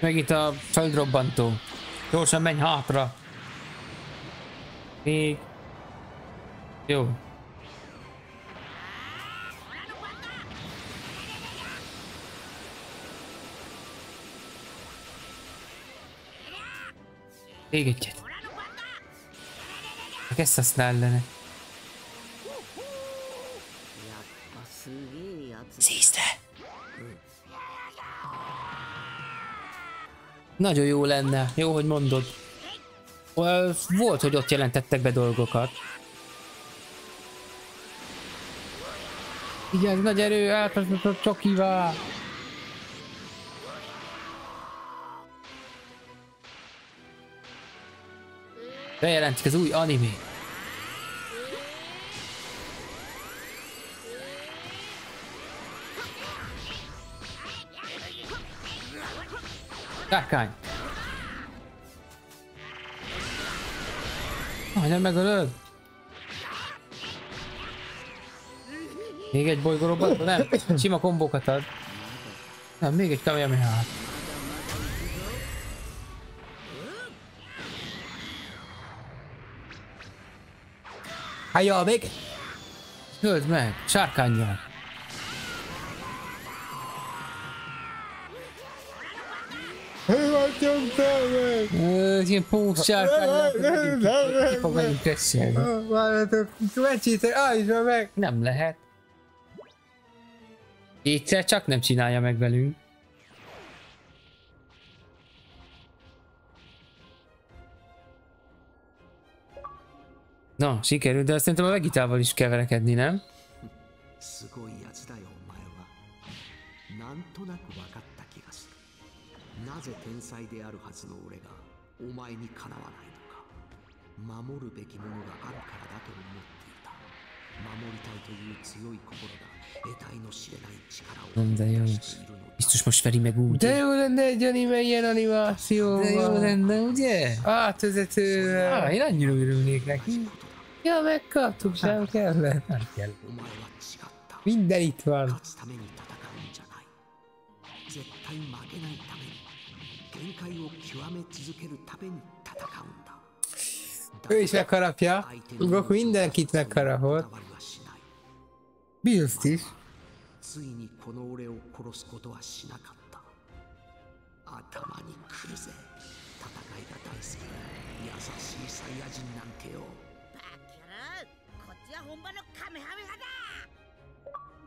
Megint a földrobbantó. Gyorsan menj hátra. Még. Jó. Még egyet. Csak ezt használ lenne. Szízd le! Nagyon jó lenne. Jó, hogy mondod. Volt, hogy ott jelentettek be dolgokat. Igen, nagy erő, átláthatott csokivá. Bejelentik az új animét. Tárkány. Majdnem megölöd. Még egy bolygórobbat? Nem, sima kombókat ad. Nem, még egy kamehameha. Hájjá, még! Öld meg, sárkányjal! Ez ilyen pósz sárkányjal, ki fog megint kesselni. Nem lehet. Kétszer csak nem csinálja meg velünk. Na, sikerült, de azt szerintem a Vegitával is keverekedni, nem? Nem, de jó. Biztos most veri meg úgy. De jó lenne egy anime ilyen animációval. De jó lenne, ugye? Átvezetővel. Én annyira örülnék neki. Ja, megkaptuk, nem kellett. Nem kell. Minden itt van. Ő is megharapja. Goku mindenkit megharapott. Bizt is.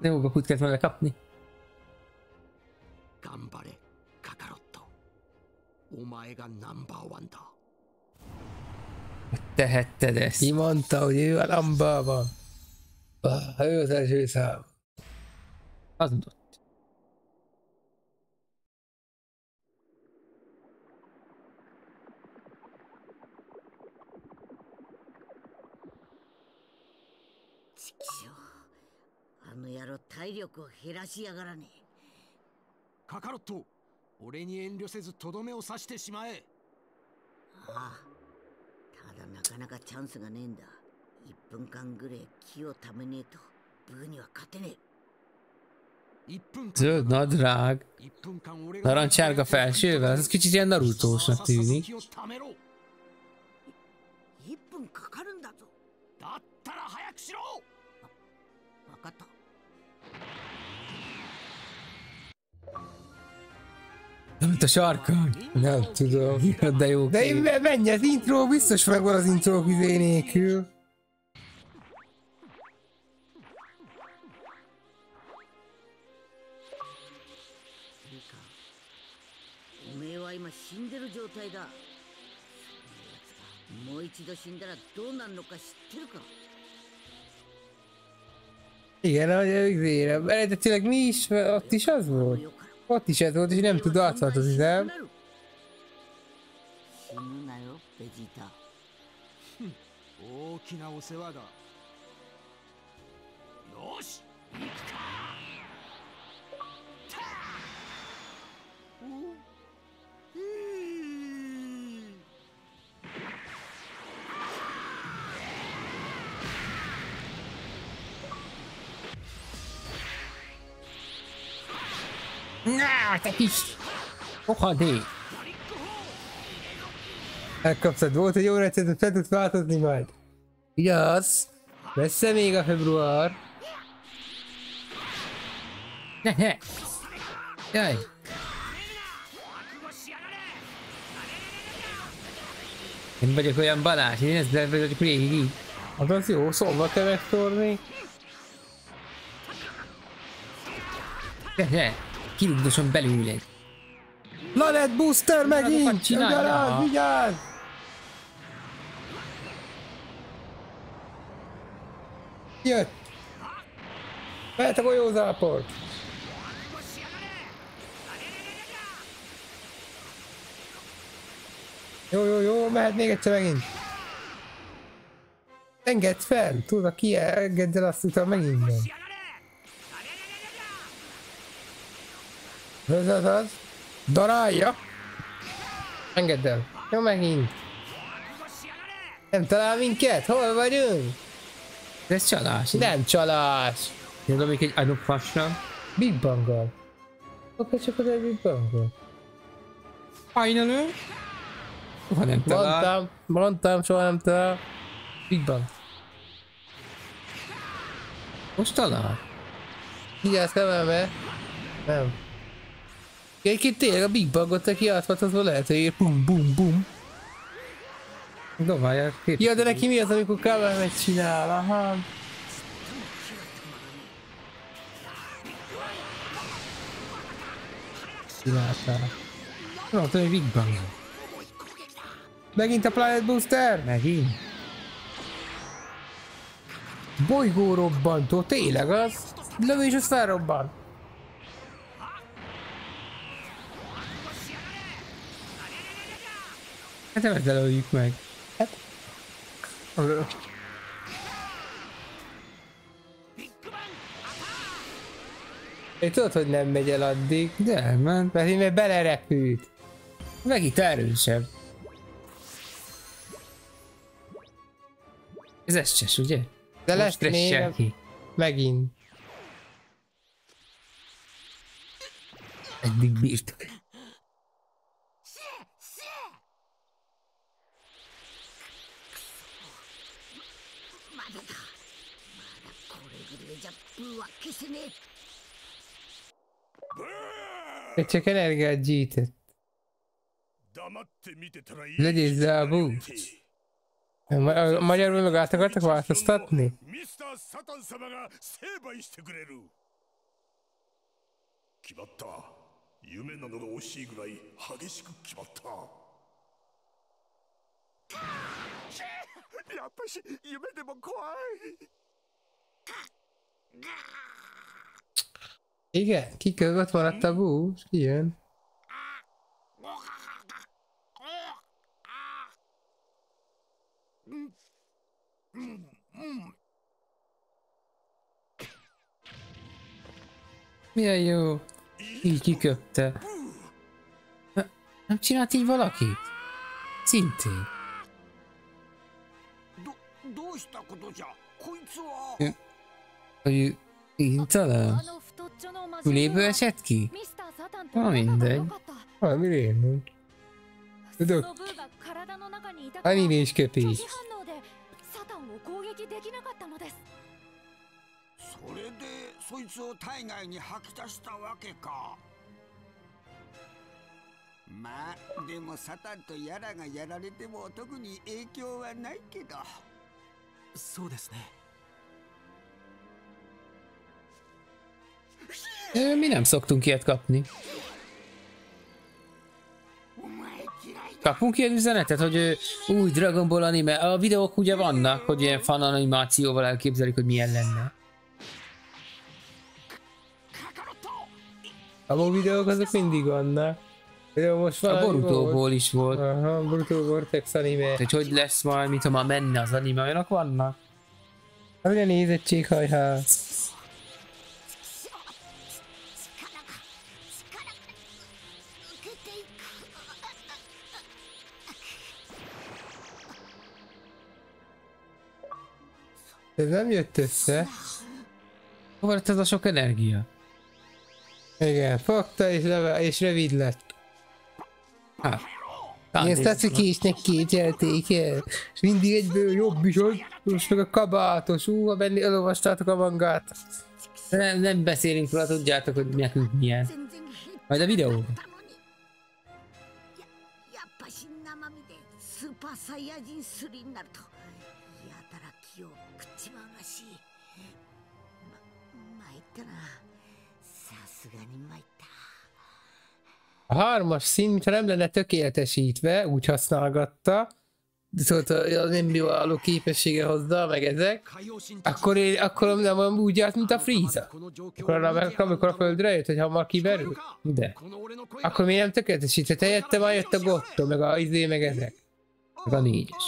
Jó, Gokut kellett volna kapni. Tehetted ezt. Ki mondta, hogy ő a number van. Ő az első szám. Hazudott. Kakarot! 俺に遠慮せずとどめを刺してしまえ。ああ、ただなかなかチャンスがねえんだ。1分間ぐらい気をためねえとブーには勝てねえ。1分間。Zöld nadrág. Narancsárga felsővel. Ez kicsit ilyen Narutósnak tűnik. 1分かかるんだぞ。だったら早くしろ。わかった。 Nem, mint a sarkon? Nem tudom, de jó. De én menj, az intro, biztos megvan az intro izé nélkül. Igen, eredetileg mi is, ott is az volt. Ott is ez volt, és nem tud átvartozni, nem? Na, te kis! Pohadék! Elkapszod, volt egy jó receptet, fel tudsz változni majd. Igaz? Messze még a február. Hehe! Jaj! Én vagyok olyan Balázs, én ezt levezetjük végig. Az az jó, szóval kell megtorni. Hehe! Kirúgdosom belül egy. Planet Buster megint! Ugyanaz, vigyázz! Jött! Mehet a golyózáport! Jó, jó, jó, mehet még egyszer megint! Engedd fel! Tudod, ki engedd el azt utána megint! Az. Darálja! Engedd el! Jó, megint! Nem talál minket? Hol vagyunk? De ez csalás. Nem csalás! Mondom még egy adopfasra. Big Bang-gal. Akkor csak oda egy Big Bang-gal. Final? Soha nem talál. Mondtam, soha nem talál. Big Bang. Most talál? Vigyázz, nem elme. Nem. Egyébként tényleg a Big Bangot, aki átváltozva lehet, hogy ér bum bum bum. Dobálják két. Ja, de neki mi az, amikor kábelmet csinál? Aha. Csináltál. Nem tudom, hogy Big Bang. Megint a Planet Booster? Megint. Bolygó robbantó, tényleg az? Lövés az felrobban. Hát nem ezzel öljük meg. Hát... Én tudod, hogy nem megy el addig. De, mert én belerepült. Meg itt erősebb. Ez estes, ugye? De most lesz még megint. Eddig bírtuk. Egy csak energiát gyűjtött. Legyézd a búcs. Magyarul meg át akartak változtatni? Igen, kiköl, ott maradt a bús, kijön. Milyen jó, így kiköpte. Nem csinált így valakit? Szintén. Hogy talán üléből esett ki? Na mindegy. Valami rémlik. Tudok. Anime is köpés. Mi nem szoktunk ilyet kapni. Kapunk ilyen üzenetet, hogy új Dragon Ball anime, a videók ugye vannak, hogy ilyen fan animációval elképzelik, hogy milyen lenne. A videók azok mindig vannak. Most a Borutóból is volt. Aha, Boruto Vortex anime. Tehát hogy lesz majd, mint ha már menne az anime, olyanok vannak. Amire nézettséghajház. Ez nem jött össze. Hova lett ez a sok energia? Igen, fogta és rövid lett. Hát. Ilyen Sasukésnek képzelték el. És mindig egyből jobb is, hogy most meg a kabátos. Ú, ha benni elolvastátok a mangát. Nem beszélünk róla, tudjátok, hogy nekünk milyen. Majd a videó. A 3-as szintre nem lenne tökéletesítve, úgy használgatta, szóval az embrivaló képessége hozzá, meg ezek, akkor nem úgy állt, mint a Frieza. Amikor a földre jött, hogy hamar kiverül? De. Akkor még nem tökéletesített, helyette már jött a Gottó, meg a izé, meg ezek. Meg a 4-es.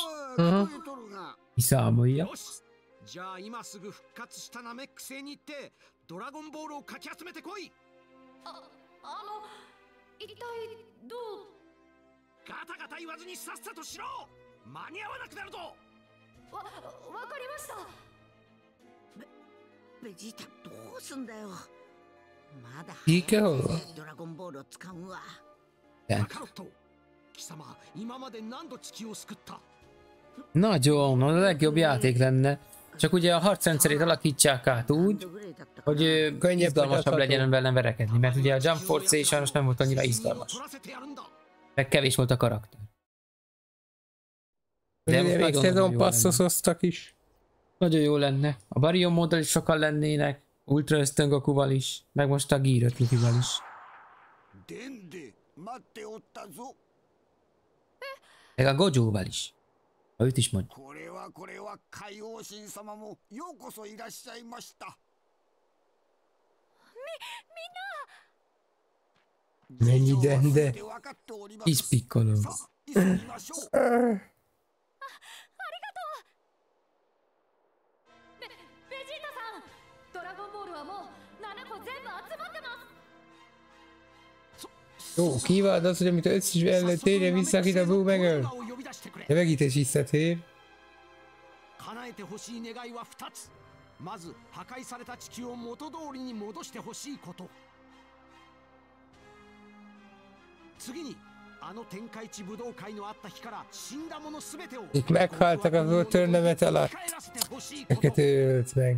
Kiszámolja. Nagyon, a legjobb játék lenne. Csak ugye a harcrendszerét alakítsák át úgy, hogy izgalmasabb legyen velem verekedni, mert ugye a Jump Force sajnos nem volt annyira izgalmas. Meg kevés volt a karakter. De most még szezon passzoztak is. Nagyon jó lenne. A Baryon móddal is sokan lennének, Ultra Ösztön Gokuval is, meg most a Gear 5-val is. Meg a Gojóval is. Ha őt is mondja. Mennyi dende? Kis Piccolo. Jó, kívánd az, hogy amit összes térjen vissza, akit a Buu megöl. De Vegita is visszatér. Itt meghaltak az úr törnemet alatt. Őket ő ölt meg.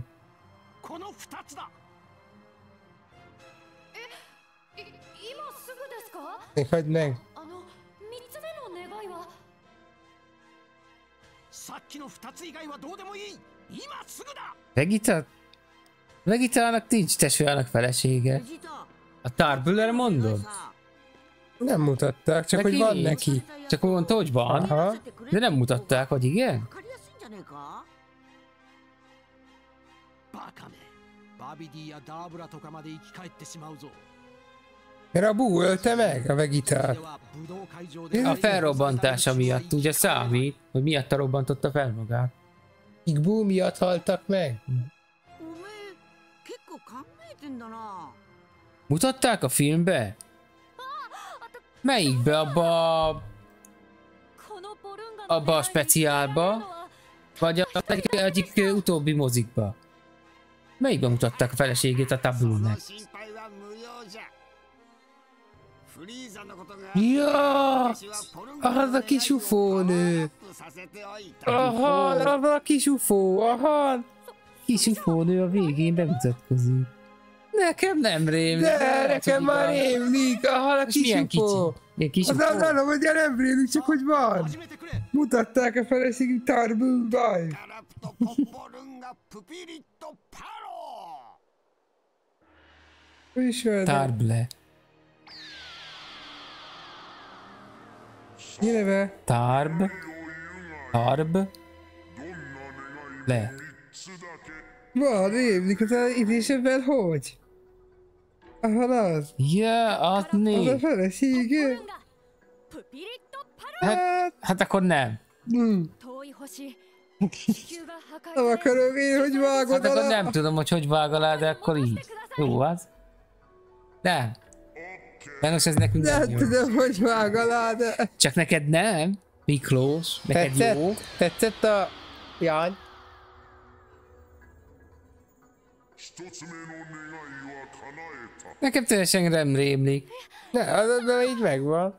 Még hagyd meg! Vegita? Vegitának nincs testvérának felesége. A Tarble-re mondod? Nem mutatták, csak neki hogy van neki. Csak mondta, hogy van? Aha. De nem mutatták, hogy igen? Mert a Buu ölte meg a Vegitát. A felrobbantása miatt, ugye számít, hogy miatta robbantotta fel magát. Kid Buu miatt haltak meg. Mutatták a filmbe? Melyikbe? Abba a speciálba? Vagy a egyik utóbbi mozikba? Melyikbe mutatták a feleségét a Tablónak? Ja, az a kis ufónő. Aha, az a kis ufó, aha. Kis ufónő a végén bemutatkozik. Nekem nem rémlik. De nekem már rémlik, aha, a kis ufó. Az állam, hogy nem rémlik, csak hogy van. Mutatták a feleségét Tarble-ban. Tarble. Mi neve? Tarble. Van, rémlik az idésemben hogy? Ahol az? Ja, az négy. Az a felesége? Hát akkor nem. Nem akarok én, hogy vágod alá. Hát akkor nem tudom, hogy vág alá, de akkor így. Jó, az? Nem. Sajnos ez nekünk nem jó. Tudom, hogy vág alá, de... Csak neked nem, Miklós, neked tetszett, jó. Tetszett a... Jaj. Nekem teljesen nem rémlik. Ne, az de így megvan.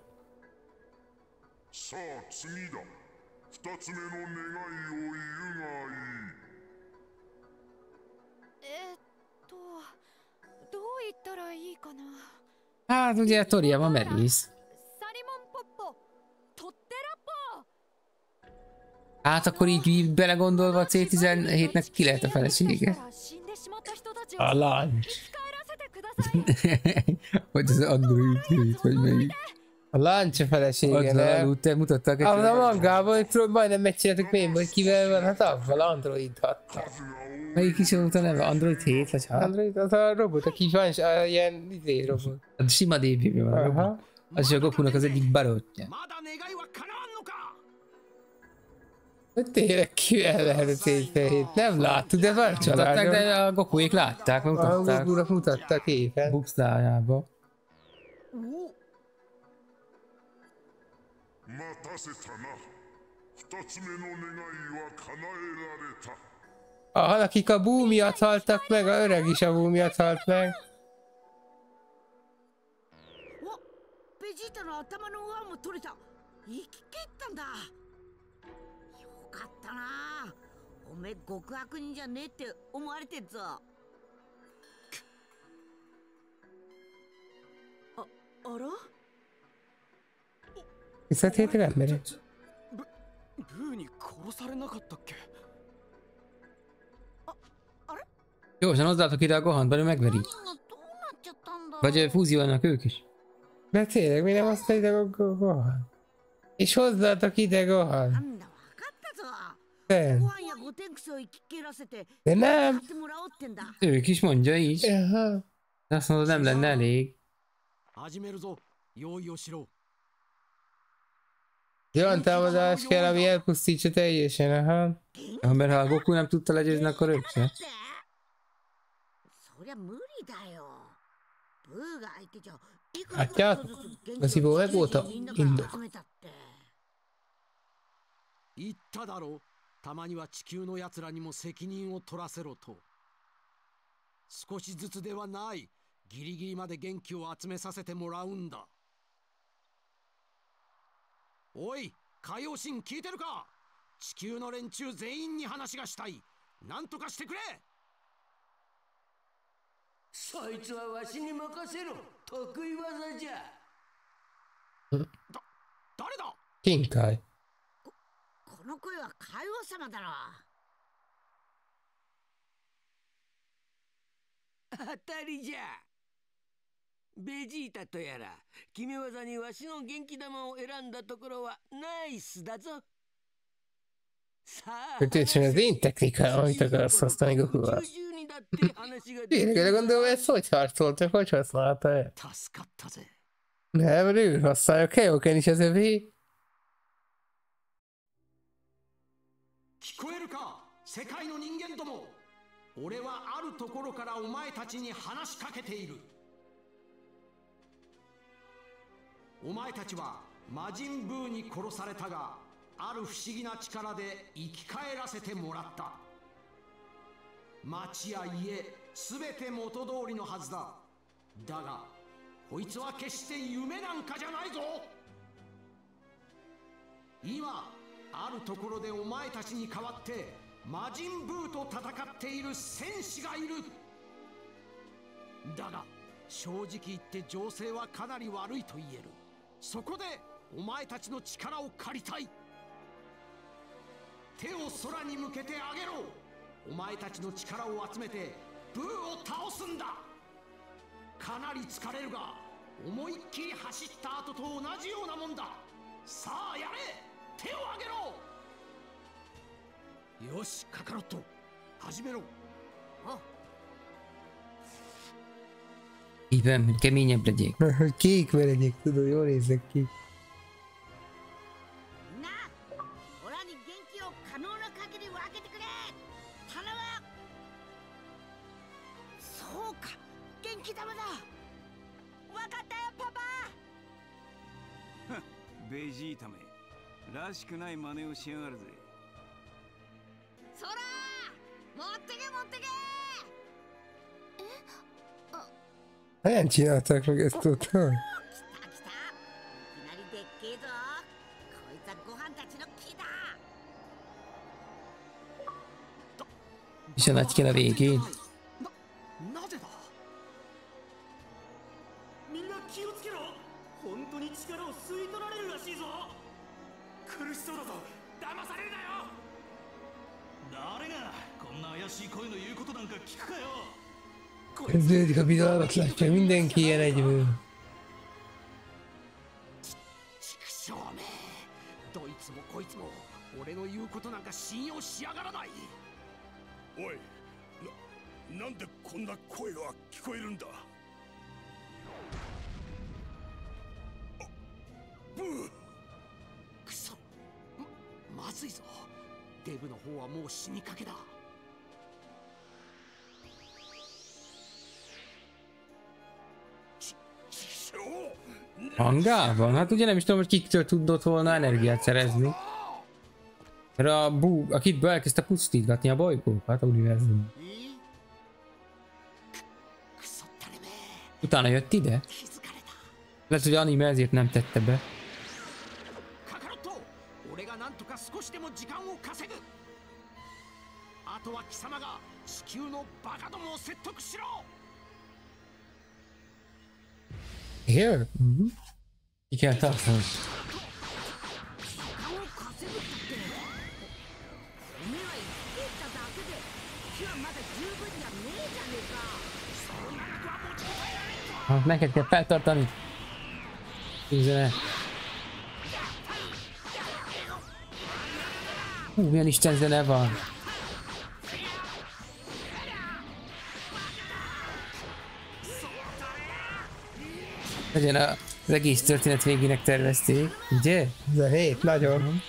Hát ugye a Toriyama merész. Hát akkor így belegondolva a C17-nek ki lehet a felesége? A lány. Hogy az Android, vagy melyik? A lány a felesége, nem? Te mutattak egy a mangában, hogy majdnem megcsináltuk még, hogy kivel van, hát avval Android 6. Melyik is volt a neve? Android 7 vagy 6? Android, az a robot, aki van, ilyen izé robot. A sima DB-ben van a robot. Az is a Gokunak az egyik barátja. Tényleg kivel lehet a C17? Nem láttuk, de van családom. De a Gokuék látták, mert mutatták. A Gokunak mutattak éppen. Buksztájába. Ahol akik a Buu miatt haltak meg, a öreg is a Buu miatt halt meg. Visszatértek emberre? Gyorsan hozzátok ide a Gohan, belül megveri. Vagy fúziolnak ők is. De tényleg, mi nem hozta ide a Gohan? És hozzátok ide Gohan. Nem. De nem! Ők is mondja így. Aha. De azt mondod, nem lenne elég. Olyan támadás kell, ami elpusztítsa teljesen, aha. Mert ha a Goku nem tudta legyőzni, akkor ők se. あっちゃ、私も英語とインド。言っただろう。たまには地球の奴らにも責任を取らせろと。少しずつではない。ギリギリまで元気を集めさせてもらうんだ。おい、海洋神聞いてるか？地球の連中全員に話がしたい。なんとかしてくれ。そいつはわしに任せろ。得意技じゃ。誰だ？金海。この声は海王様だろ。当たりじゃ。ベジータとやら、決め技にわしの元気玉を選んだところはナイスだぞ。Kötősen az én technikám, amit akarsz használni Gokuval. Tényleg, de gondolom, ezt hogy harcoltak, hogy használta-e? Nem, mert ő használja, Kaioken is az övé. Majin Buu に殺されたが、ある不思議な力で生き返らせてもらった。町や家、すべて元通りのはずだ。だが、こいつは決して夢なんかじゃないぞ。今、あるところでお前たちに代わって、魔人ブーと戦っている戦士がいる。だが、正直言って情勢はかなり悪いと言える。そこで、お前たちの力を借りたい。手を空に向けてあげろ。お前たちの力を集めてブーを倒すんだ。かなり疲れるが、思いっきり走った後と同じようなもんだ。さあやれ、手をあげろ。よし、カカロット、始めろ。あ。Igen, keményebb legyek. Kék legyek, tudod, jól nézek ki.ベジータめらしくない真似をしやがるぜ。そら持ってけ持ってけ。え？あ、なんちなったかゲストと。来た来た。いきなりでっけえぞ。こいつはご飯たちの木だ。一緒なつけなべいき。Kezdődik a bizalmat, látja, mindenki ilyen egyből. Hangában? Hát ugye nem is tudom, hogy kiktől tudott volna energiát szerezni. Mert a Kid Buu elkezdte pusztítgatni a bolygókat, a univerzum. Utána jött ide? Lehet, hogy anime ezért nem tette be. Here? Mm-hmm. You can't talk to him. Oh, neked kell feltartani. Üzenet. Hú, milyen isten zene van. Legyen az egész történet végének tervezték, ugye? Ez a hét, nagyon.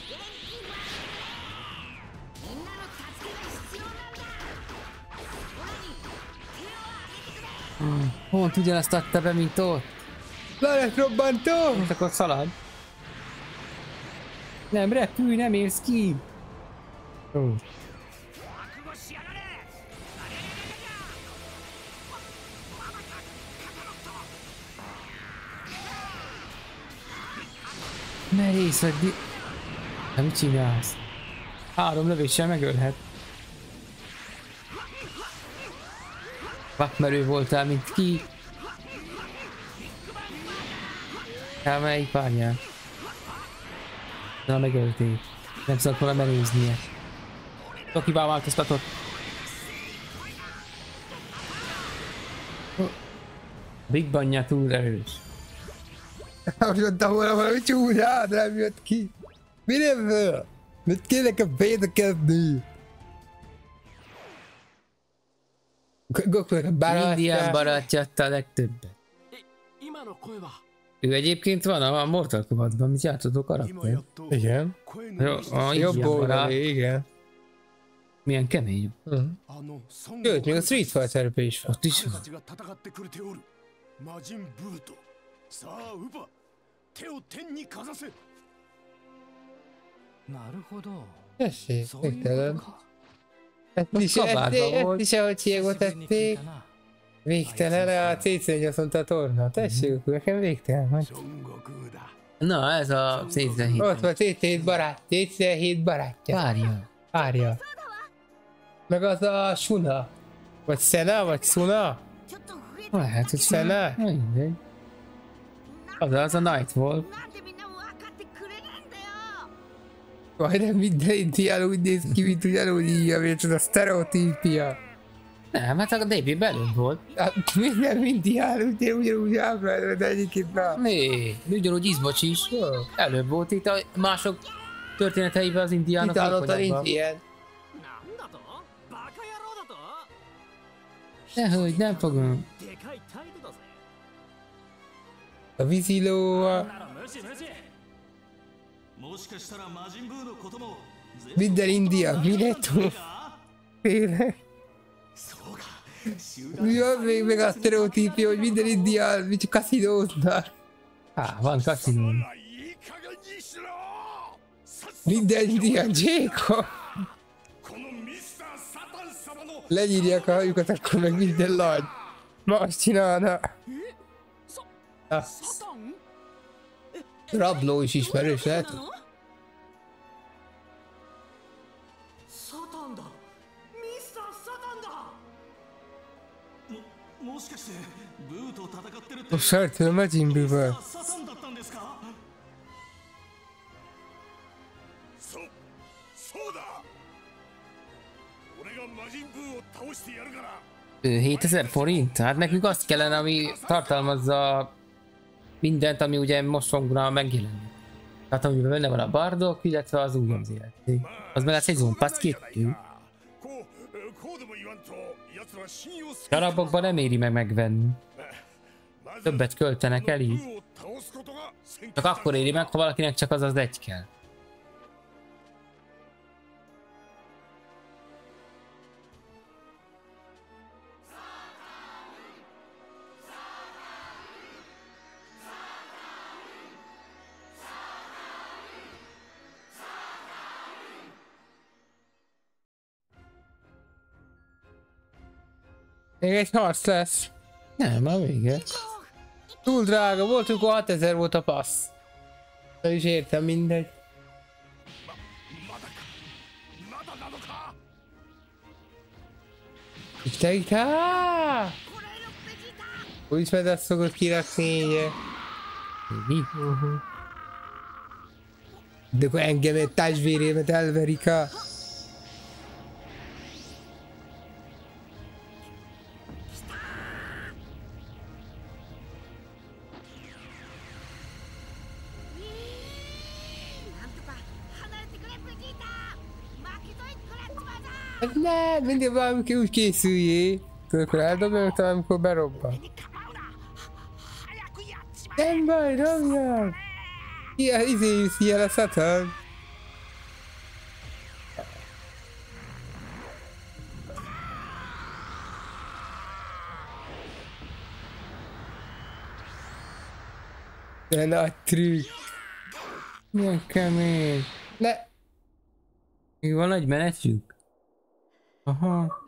Pont ugyanazt adta be, mint ott. Leletrobbantó! És akkor szalad. Nem repülj, nem érsz ki! Merész vagy di... Nem csinálsz? 3 lövéssel megölhet. Vakmerő voltál, mint ki. Melyik párján? Na megölték. Nem szabad volna meréznie. Tokibá változtatott. Big Banya túl erős. Mondtam volna valami csúnyát, nem jött ki. Mi nem föl? Mit kéne nekem védekezni? Goku barátja. Barátja adta a legtöbbet. Ő egyébként van a Mortal Kombatban, mit játszható karakter. Igen. A jobb óra, igen. Milyen kemény. Sőt, még a Street Fighter-be is van. Ott is van. Tessék, végtelen. Ezt is ahogy hiába tették. Végtelen a C18-ont a torna. Tessék, akkor nekem végtelen vagy. Na, ez a C17. Ott van C17 barátja. Várja. Meg az a Suna. Vagy Sena, vagy Suna? Lehet, hogy Sena. Mindegy. Az a Nightwolf. Majdnem minden indián úgy néz ki, mint ugyanúgy így, amit a sztereotípia. Nem, hát a David belőtt volt. Hát minden indián úgy ugyanúgy ábrázol, de egyébként már. Né, ugyanúgy izbocs is. Előbb volt itt a mások történeteiben az indiánok. Itt állott a indián. Nehogy, nem fogom. A víziló... Minden India, Mileto... Tényleg... Mi van még meg a sztereotípia, hogy minden India, mit csak kaszinóznak? Á, van kaszinó. Minden India, Jacob! Lenyírják a hajukat, akkor meg minden lany. Más csinálna. Na. Rabló is ismerős lehet? A sertől Majin Buu-val. $7000 forint? Hát nekünk azt kellene, ami tartalmazza mindent, ami ugye most fogna megjelenni. Tehát amiben benne van a Bardok, illetve az újonc életé. Az meg a Season Pass 2. Darabokban nem éri meg megvenni. Többet költenek el így. Csak akkor éri meg, ha valakinek csak az az egy kell. Még egy harc lesz. Nem, a vége. Túl drága volt, akkor 6000 volt a passz. Nem is értem, mindegy. Vegita! Úgy meg azt fogod kirakni. De akkor engem egy testvérémet elverik a... Nem, mindig valamikor úgy készüljé. Tudod, akkor eldobja, utána amikor berobban. Nem baj, dobjam! Ilyen, izéjűsz, ilyen a Saturn. De nagy trükk. Milyen kemény. Ne. Még van egy menetjük? Aha.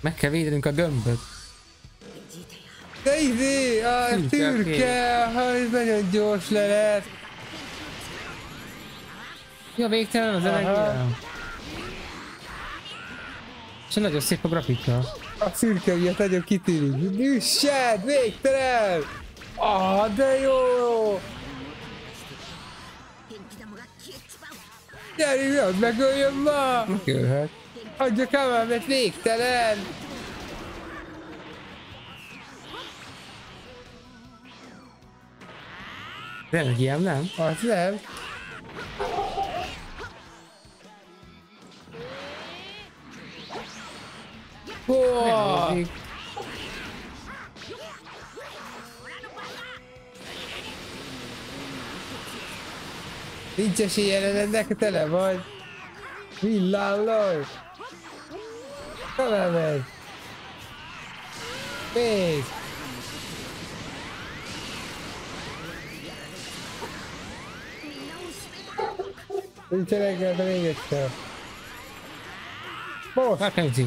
Meg kell védenünk a gömböt. De izé, a szürke, ez nagyon gyors lehet. Ja, végtelen az energia. És nagyon szép a grafika. A szürke miatt nagyon kitűnik. Üssed, végtelen! Ah, de jó! Gyerünk, hogy megöljön ma! Megölhet. Adja kamerámat, végtelen! Az energiám nem? Az nem. Hoooooooh! Nincs esélyen ennek, tele vagy! Villámlaj! Kamerámat! Még! Nincs eleggel, de még egyszer. Most! Nekem is!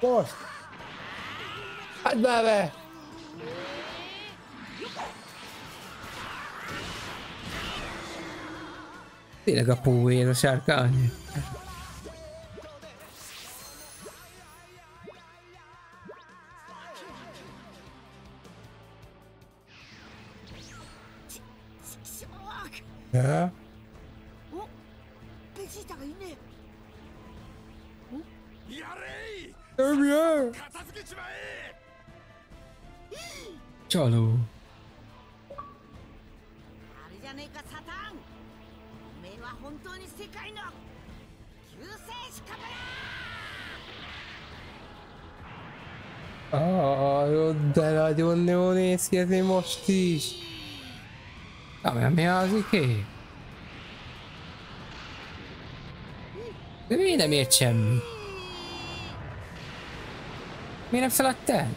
Most! Hadd már be! Tényleg a póvé ez a sárkány. Ja. Csaló. Ah, de nagyon jól néz ki ez most is. Nem, mi az iké? De miért nem ért semmi? Miért nem szaladt el?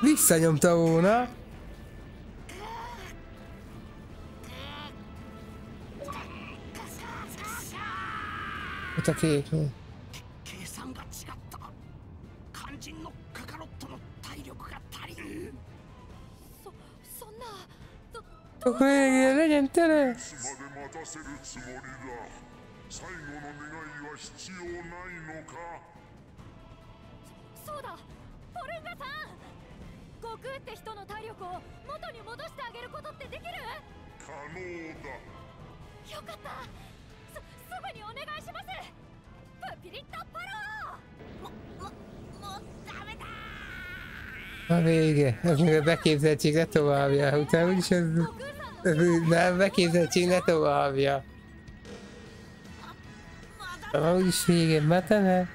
Visszanyomta volna. Ott a kék. Akkor végre legyen tele! A vége, ez még a beképzeltség ne továbbja, utána úgyis ez... Nem, beképzeltség ne továbbja. Talán úgyis végén metene.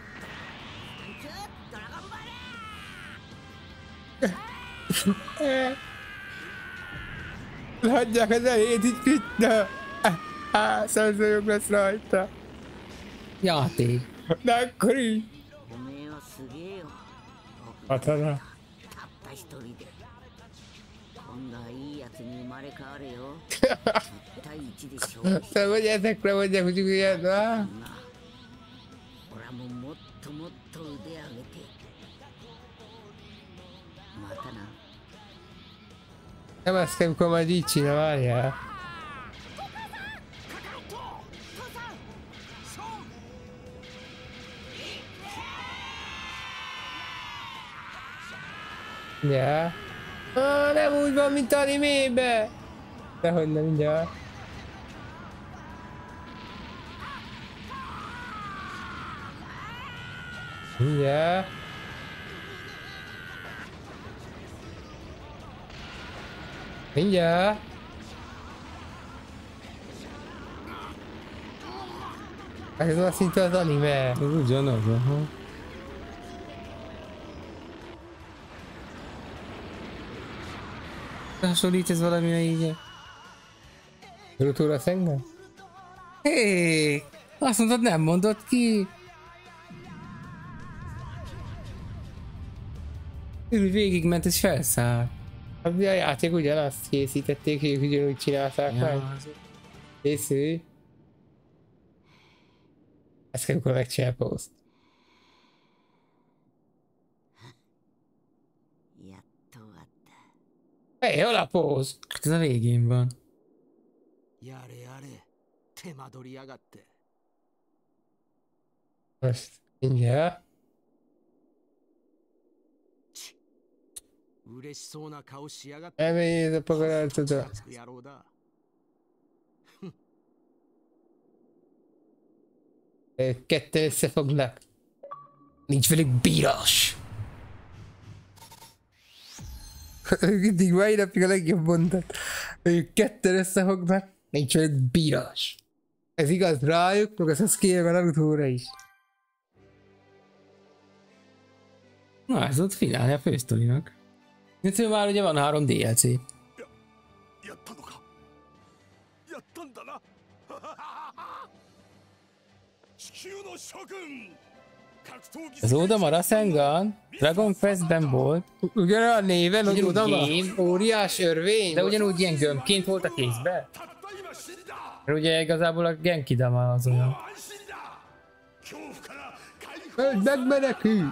Hagyják az elét így kütna. Szemzőjog lesz rajta. Játék. De akkor így. Hatana. それもじゃなくてもじゃ不思議やな。俺はもっともっと腕上げて。またな。でもステムコマディーチのわや。いや。 Ah, nem úgy van, mint animébe! Dehogy nem, mindjárt. Mindjárt. Mindjárt. Ez olyan szintű az anime. Ez ugyanaz, aha. Hasonlít ez valamire így? Naruto-ra a szegben? Hé! Azt mondtad, nem mondod ki! Ő végigment és felszállt. A játék ugyanazt készítették, hogy ugyanúgy csinálták meg. Ja. Készülj! Ezt kell, amikor megcsinálja a poszt. Hey, hol a póz? Ez a végén van. Most mindjárt. Elmélyed a pagaráltodat. Ketten összefognak. Nincs velük bírás. Mindig mai napig a legjobb mondat. Ők ketten összefognak. Nincs velük bírás. Ez igaz rájuk, meg az kérem a Naruto-ra is. Na ez ott finálja a fősztorinak. Egyszerűen már ugye van 3 DLC. Az Odamara Sengan Dragon Fistben volt. Ugyanolyan a néven, hogy Odamara óriás örvény. De ugyanúgy ilyen gömbként volt a kézben. Ugye igazából a Genkidama az olyan. Föld megmenekül!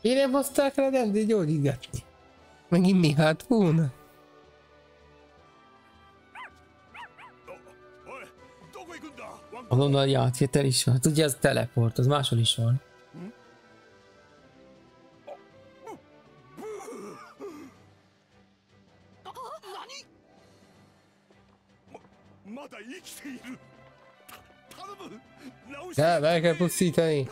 Én nem hozták rá, nem, de gyógyítgatni. Megint mi hát volna? Azonnal játszétel is van. Tudja, az teleport, az máshol is van. De, meg kell pusztítani.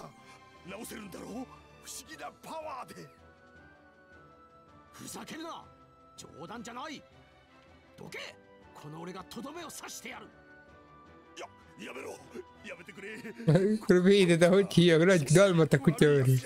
Akkor véded, ahogy hívják, nagy dalmat a kutyaőri.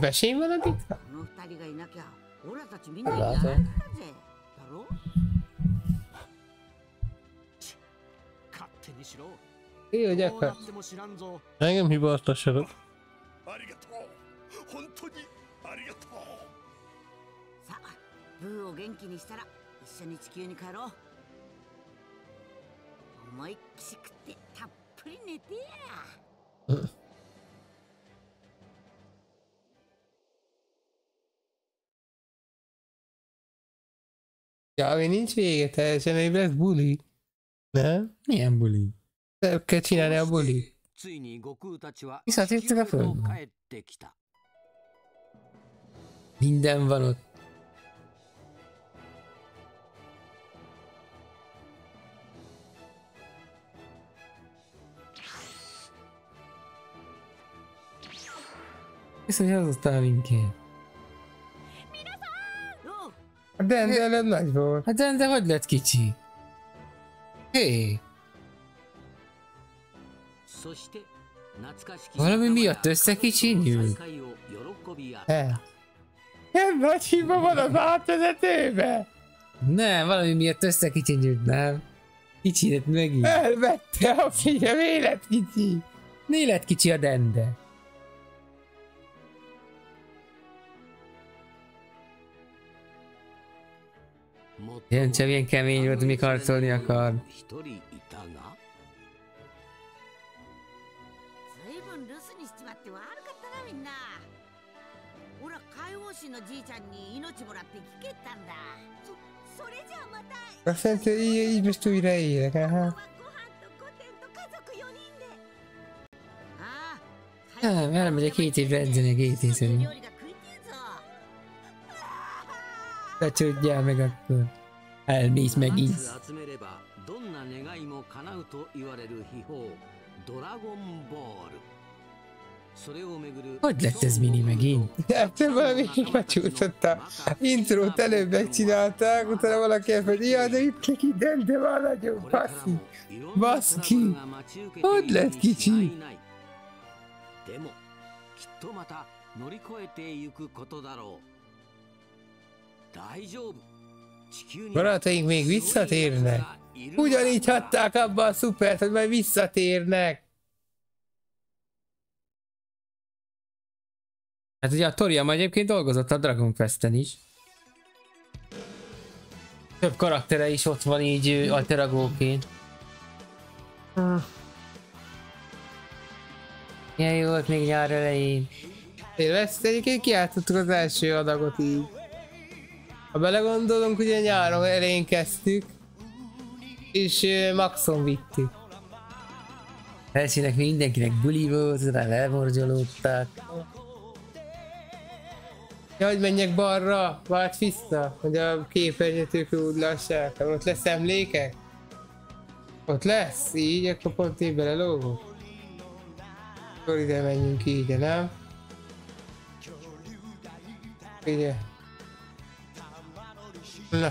Vesény van a titka? Látom. Jó, gyakor. Engem hibáztassatok. Ja, ami nincs vége teljesen, hogy lesz buli. Nem? Milyen buli? Nem kell csinálni a buli. Visszatértek a földön. Minden van ott. Viszont az ott áll minket. A Dende előbb nagy volt. A Dende hogy lett kicsi? Hé! Valami miatt összekicsinyül? He? Nem nagy hiba van az átvezetőben? Nem, valami miatt összekicsinyült, nem? Kicsi lett megint. Elvette a figyelm, életkicsi! Életkicsi a Dende. Jöncsem ilyen kemény volt, mi karcolni akar. Azt hiszem, hogy így most újra élek, aha. Nem, elmegyek 7 évre edzeni a GT-szerűen. Ne csődjál meg akkor. Elmész meg így. Hogy lett ez mini megint? Hát valami kis becsúszottam. Intrót előbb megcsinálták, utána valaki elfelejt, ja, de itt neki dente van nagyon, baszki. Baszki. Hogy lett kicsi? Barátaink még visszatérnek. Ugyanígy hatták abba a szupert, hogy majd visszatérnek. Hát ugye a Toriyama egyébként dolgozott a Dragon Festen is. Több karaktere is ott van így alteragóként. Milyen jó volt még nyár elején. Én ezt egyébként kiáltottuk az első adagot így. Ha belegondolunk, ugye nyáron elején kezdtük, és Maxon vittük. Elsőnek mindenkinek buli volt, rá elmorzsolódták. Ja, hogy menjek balra, vált vissza, hogy a képernyőtök úgy lassák. Ott lesz emlékek? Ott lesz? Így, akkor pont én belelógok. Akkor ide menjünk így, de nem? Ugye? Na.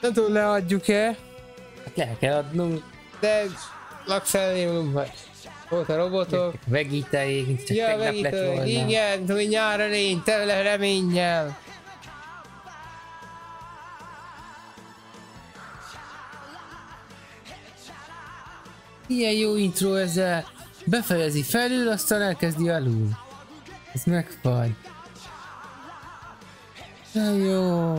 Nem tudom, ne adjuk-e? Hát le kell adnunk. De... Maxelnémunk vagy. Volt a robotok. Vegitaék, csak ja, tegnap Vegita, lett volna. Igen, tudom, hogy nyár elején, tele reménnyel. Ilyen jó intro ezzel. Befejezi felül, aztán elkezdi alul. Ez megfaj. De jó.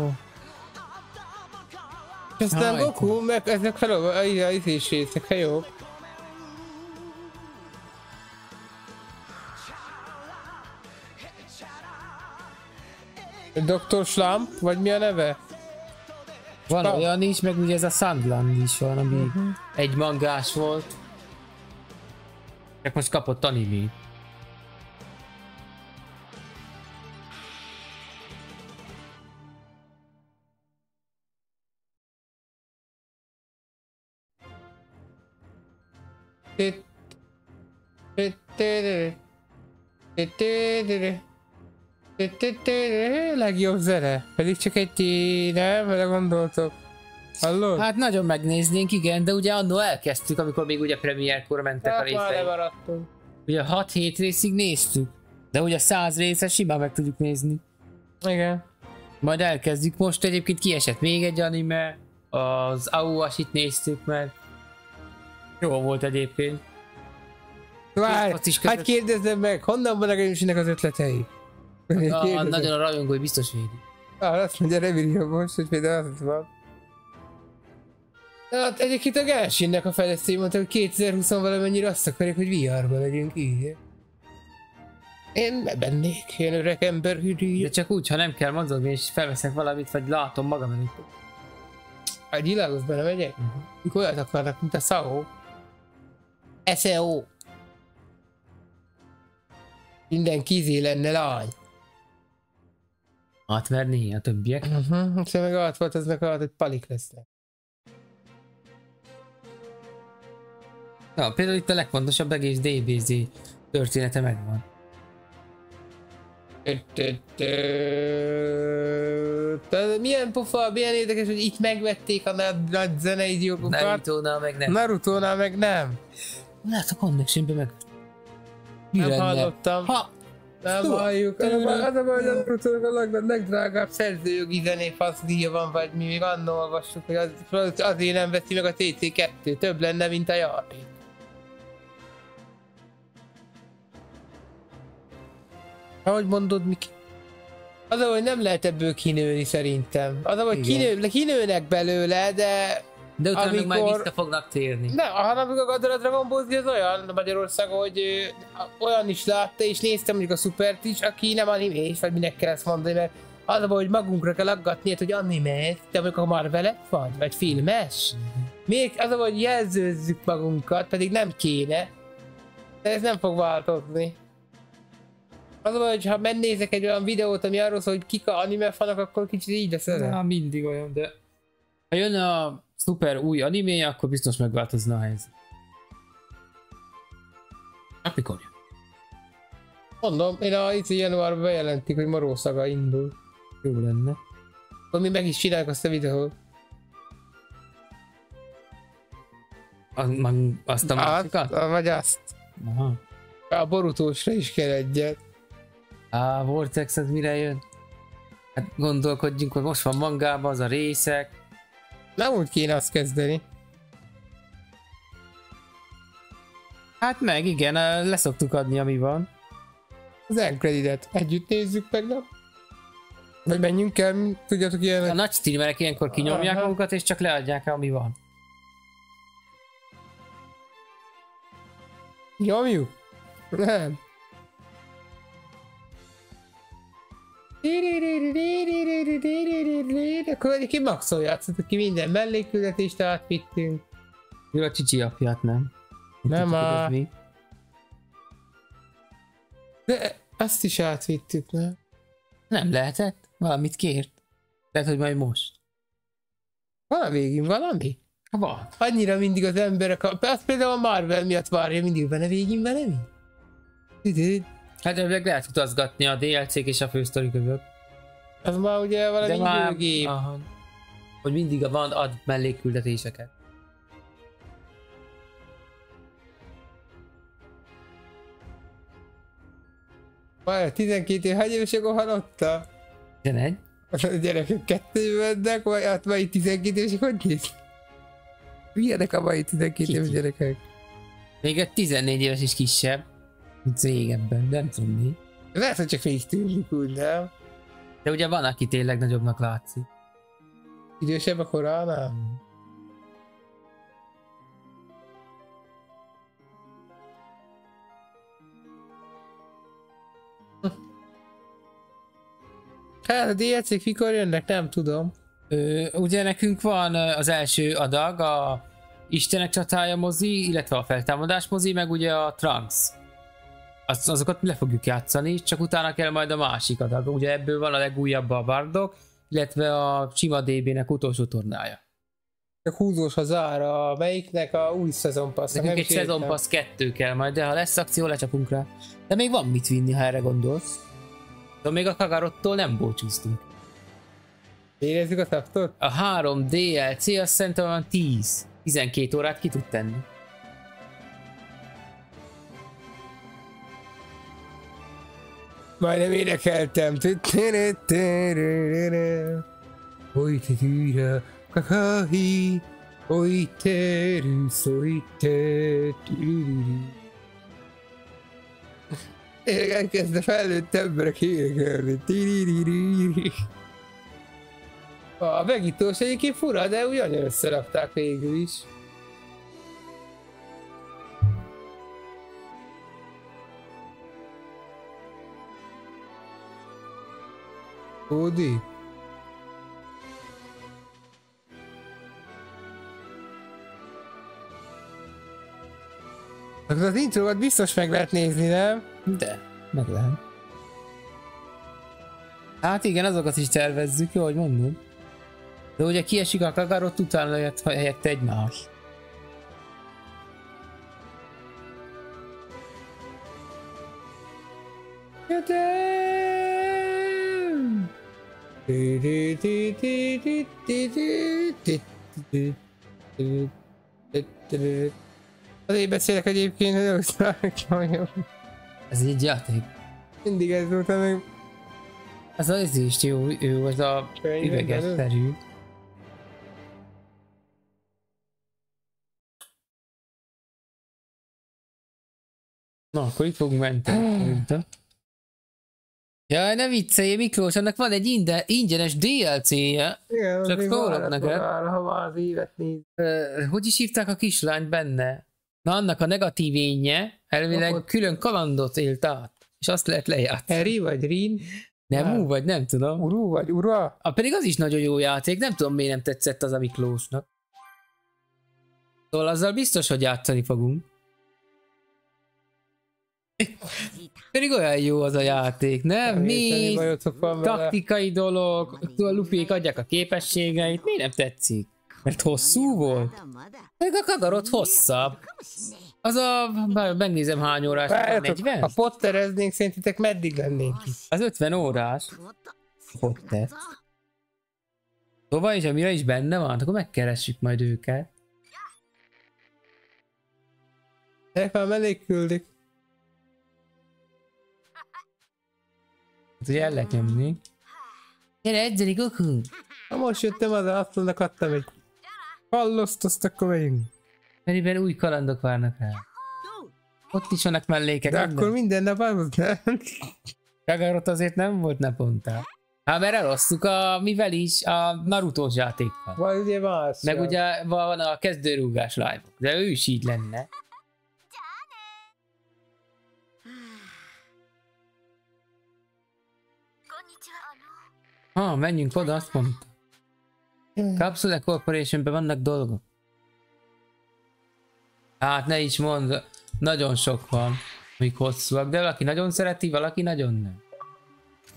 Aztán Goku, meg ezek felolva az ízését, ha jó. Dr. Slump, vagy mi a neve? Van olyan is, meg ugye ez a Sandland is van, ami egy mangás volt. Csak most kapott anime. Legjobb zene. Pedig csak egy nem, vele gondoltok. Hallod? Hát nagyon megnéznénk, igen, de ugye annól elkezdtük, amikor még ugye premierkor mentek hát a részei. Ugye 6-7 részig néztük, de ugye 100 része simán meg tudjuk nézni. Igen. Majd elkezdjük, most egyébként kiesett még egy anime, az Aoasit néztük meg. Jó volt egyébként. Várj, hát kérdezzem meg, honnan van a az ötletei? Hát, nagyon a rajongó, hogy biztos védi. Ah, azt mondja, remélem most, hogy például az van. Hát egyébként a Genshinnek a fejlesztői mondta, hogy 2020 valamennyire azt akarják, hogy VR-ba legyünk így. Én bebennék, én öreg ember hűdíj. De csak úgy, ha nem kell mozogni és felveszek valamit, vagy látom magam előtt. A gyilagos bele megyek? Mikor olyat akarnak, mint a SAO. SAO. Minden kizé lenne lány. Átverné a többiek? Szóval meg át volt, az meg alatt, hogy palik lesznek. Na, például itt a legfontosabb egész DBZ története megvan. Milyen pofa, milyen érdekes, hogy itt megvették a nagy zenei diókokat. Naruto-nál meg nem. Naruto-nál meg nem. Hát a Connection-ben meg... Nem hallottam. Ha! Nem halljuk. Az a baj, hogy a Naruto-nak a legdrágább szerzőjogi zenépaszdíja van, vagy mi még annól olvassuk, hogy azért nem veszi meg a TC2. Több lenne, mint a Jarpé. Ahogy mondod, Miki? Az, hogy nem lehet ebből kinőni szerintem. Az, hogy kinőnek belőle, de... De utána amikor... majd vissza fognak térni. Nem, hanem a Dragon Ball az olyan Magyarország, hogy olyan is látta, és néztem mondjuk a Supert is, aki nem animés, vagy minek kell ezt mondani, mert az abban, hogy magunkra kell aggatni, hogy animés, de mondjuk a Marvel vagy filmes. Még az abban, hogy jelzőzzük magunkat, pedig nem kéne. De ez nem fog változni. Azonban, hogy ha megnézek egy olyan videót, ami arról szól, hogy kik a anime fanok, akkor kicsit így lesz ez. Na, mindig olyan, de... Ha jön a szuper új animéje, akkor biztos megváltozna a helyzet. Mikor jön? Mondom, én a IC januárban bejelentik, hogy Maró szaga indul. Jó lenne. Akkor mi meg is csináljuk azt a videót. Azt a másikat? Vagy azt. Aha. A Borutósra is kell egyet. A Vortex az mire jön? Hát gondolkodjunk, hogy most van mangában az a részek. Nem úgy kéne azt kezdeni. Hát meg igen, leszoktuk adni ami van. Az Encreditet együtt nézzük meg, nem? Vagy menjünk el, tudjátok ilyen... A nagy streamerek ilyenkor kinyomják magukat és csak leadják ami van. Nyomjuk? Nem. Akkor egyébként Maxon játszott ki minden mellékküldetést, átvittünk. Ő a csicsi apját nem. Nem a... De azt is átvittük, nem? Nem lehetett? Valamit kért? Tehát, hogy majd most. Van a végén valami? Van. Annyira mindig az emberek... Azt például a Marvel miatt várja, mindig van a végén valami? Hát ebből lehet utazgatni a DLC-k és a fősztori között. Az már ugye valami időgép. Aha. Hogy mindig van ad mellékküldetéseket. Már 12 év, hány éves a Gohan otta? 11. A gyerekek 2 mennek, vagy hát mai 12 évesek hogy néz? Milyenek a mai 12 éves gyerekek? Még a 14 éves is kisebb. Mint régebben, nem tudni. Lehet, hogy csak így tűnik úgy, nem? De ugye van, aki tényleg nagyobbnak látszik. Idősebb a koránál? Hát a DLC-k mikor jönnek, nem tudom. Ugye nekünk van az első adag, a Istenek csatája mozi, illetve a feltámadás mozi, meg ugye a Trunks. Azokat le fogjuk játszani, csak utána kell majd a másik adag. Ugye ebből van a legújabb a Bardok, illetve a sima DB-nek utolsó tornája. A húzós az ára, melyiknek a új szezonpassz. Nekünk egy szezonpassz 2 kell majd, de ha lesz akció, lecsapunk rá. De még van mit vinni, ha erre gondolsz. De még a Kakarottól nem búcsúztunk. Érezzük a taktot? A 3 DLC azt szerintem van 10-12 órát ki tud tenni. Majdnem énekeltem. Oly te tűra, kakahi, oly te rűsz, oly te tűrűrű. Én elkezd a felnőtt emberek énekelni. A Vegitós egyébként fura, de ugyanolyan összerakták végül is. Tobi? Az intrókat biztos meg lehet nézni, nem? De, meg lehet. Hát igen, azokat is tervezzük, jó, hogy mondom. De ugye kiesik a Kakarot, utána jött helyette egy más. Azért beszélek egyébként, hogy osztályok nagyon. Ez egy játék. Mindig ez volt, amíg... Az az is jó, ő az a üveges terű. Na, akkor itt fogunk menteni. Jaj, ne viccelj, Miklós, annak van egy ingyenes DLC-je. Igen, csak szólok neked. Ha már az évet néz. Hogy is hívták a kislányt benne? Na, annak a negatív énje elvileg akkor... külön kalandot élt át, és azt lehet lejátszani. Harry vagy Rin? Nem, Ú vagy nem tudom. Uru vagy Ura? A pedig az is nagyon jó játék, nem tudom miért nem tetszett az a Miklósnak. Szóval azzal biztos, hogy játszani fogunk. Pedig olyan jó az a játék, nem? Mi? Taktikai dolog, a lupék adják a képességeit, miért nem tetszik? Mert hosszú volt? Meg a Kakarot hosszabb. Az a... megnézem hány órás. Várjátok, 40? Ha pottereznénk, szerintitek meddig lennénk itt? Az 50 órás. Potter. Szóval is, amire is benne van, akkor megkeressük majd őket. Ezek már melléküldik. Hát ugye el lehet nyomni. Gyere, egyszerű Goku! Na most jöttem az asztalnak, adtam egy kalloszt, akkor megyünk. Mennyiben új kalandok várnak rá. Ott is vannak mellékek. De akkor minden nap az nem. Kakarot azért nem volt naponta. Hát mert elosztuk a mivel is a Naruto-s játékkal. Vagy ugye más. Meg ugye van a kezdőrúgás live-ok. De ő is így lenne. Ha, menjünk oda, azt mondta. Capsule Corporation-ben vannak dolgok. Hát ne is mondd, nagyon sok van, amik hosszúak, de valaki nagyon szereti, valaki nagyon nem.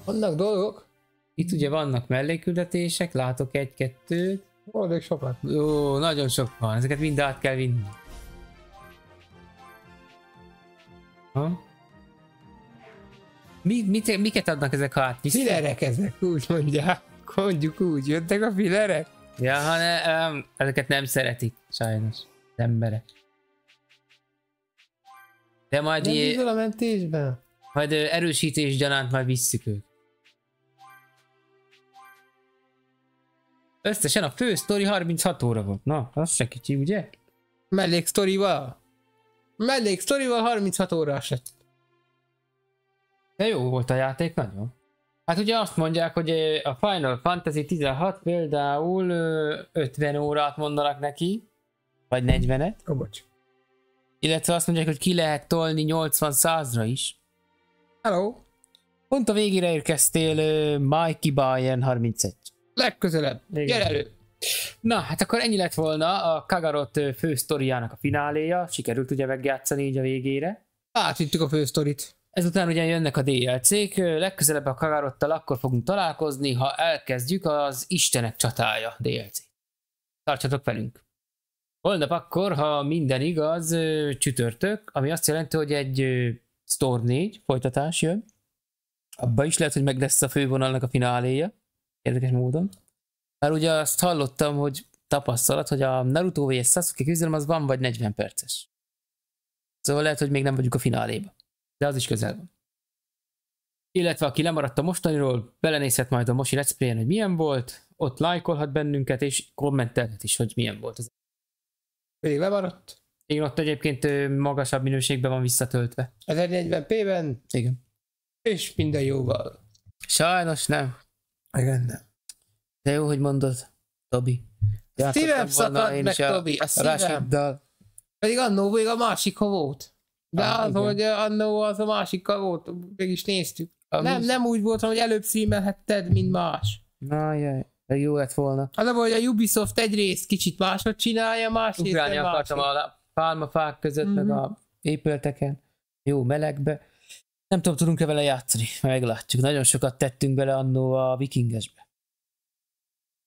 Vannak dolgok? Itt ugye vannak melléküldetések, látok egy-kettőt. Valódik sokat. Ó, nagyon sok van, ezeket mind át kell vinni. Ha? Miket adnak ezek, ha átvisz? Fillerek ezek, úgy mondják. Mondjuk úgy, jöttek a fillerek? Ja, hanem ezeket nem szeretik, sajnos, az emberek. De majd nem bízol a mentésben? Majd erősítés gyanánt majd visszük ők. Összesen a fő sztori 36 óra volt. Na, az se kicsi, ugye? Melléksztorival. Melléksztorival 36 óra se. De jó volt a játék, nagyon. Hát ugye azt mondják, hogy a Final Fantasy 16 például 50 órát mondanak neki, vagy 40-et. Oh, bocs. Illetve azt mondják, hogy ki lehet tolni 80-100-ra is. Hello. Pont a végére érkeztél, Mikey Bayern 31. Legközelebb, gyere elő. Na, hát akkor ennyi lett volna a Kakarot fő sztoriának a fináléja. Sikerült ugye megjátszani így a végére. Átvittük a fő sztorit. Ezután ugye jönnek a DLC-k, legközelebb a Kakarottal akkor fogunk találkozni, ha elkezdjük az Istenek csatája DLC-t. Tartsatok velünk! Holnap akkor, ha minden igaz, csütörtök, ami azt jelenti, hogy egy Store 4 folytatás jön. Abba is lehet, hogy meg lesz a fővonalnak a fináléja, érdekes módon. Már ugye azt hallottam, hogy tapasztalat, hogy a Naruto vs. Sasuke küzdelem az van vagy 40 perces. Szóval lehet, hogy még nem vagyunk a fináléba. De az is közel van. Illetve aki lemaradt a mostaniról, belenézhet majd a mosi Let's Play-en, hogy milyen volt, ott lájkolhat bennünket, és kommentelhet is, hogy milyen volt. Még lemaradt? Igen, ott egyébként magasabb minőségben van visszatöltve. 1040p-ben? Igen. És minden jóval. Sajnos nem. Igen, nem. De jó, hogy mondod, Tobi. Szívem szakadt meg, Tobi, a szívem. Pedig annó még a másik ha volt. De az, hogy annó az a másikkal volt, mégis néztük. Nem úgy voltam, hogy előbb streamelhetted, mint más. Na jaj, jó lett volna. Az a baj, hogy a Ubisoft egyrészt kicsit máshogy csinálja, másrészt ugrálni akartam a pálmafák között, meg a épületeken, jó melegbe. Nem tudom, tudunk-e vele játszani, meglátjuk. Nagyon sokat tettünk bele annó a vikingesbe.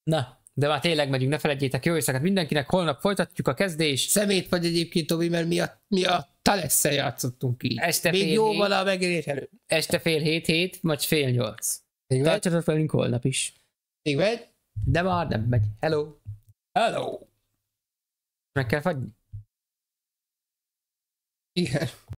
Na. De már tényleg megyünk, ne felejtjétek, jó éjszakát mindenkinek, holnap folytatjuk a kezdést. Szemét vagy egyébként, Tobi, mert mi a Thalesszel játszottunk így. Este még jóval a megérés előtt. Este 6:30, majd 7:30. Tartsatok velünk holnap is. Még megy? De már nem megy. Hello. Hello. Meg kell fagyni? Igen.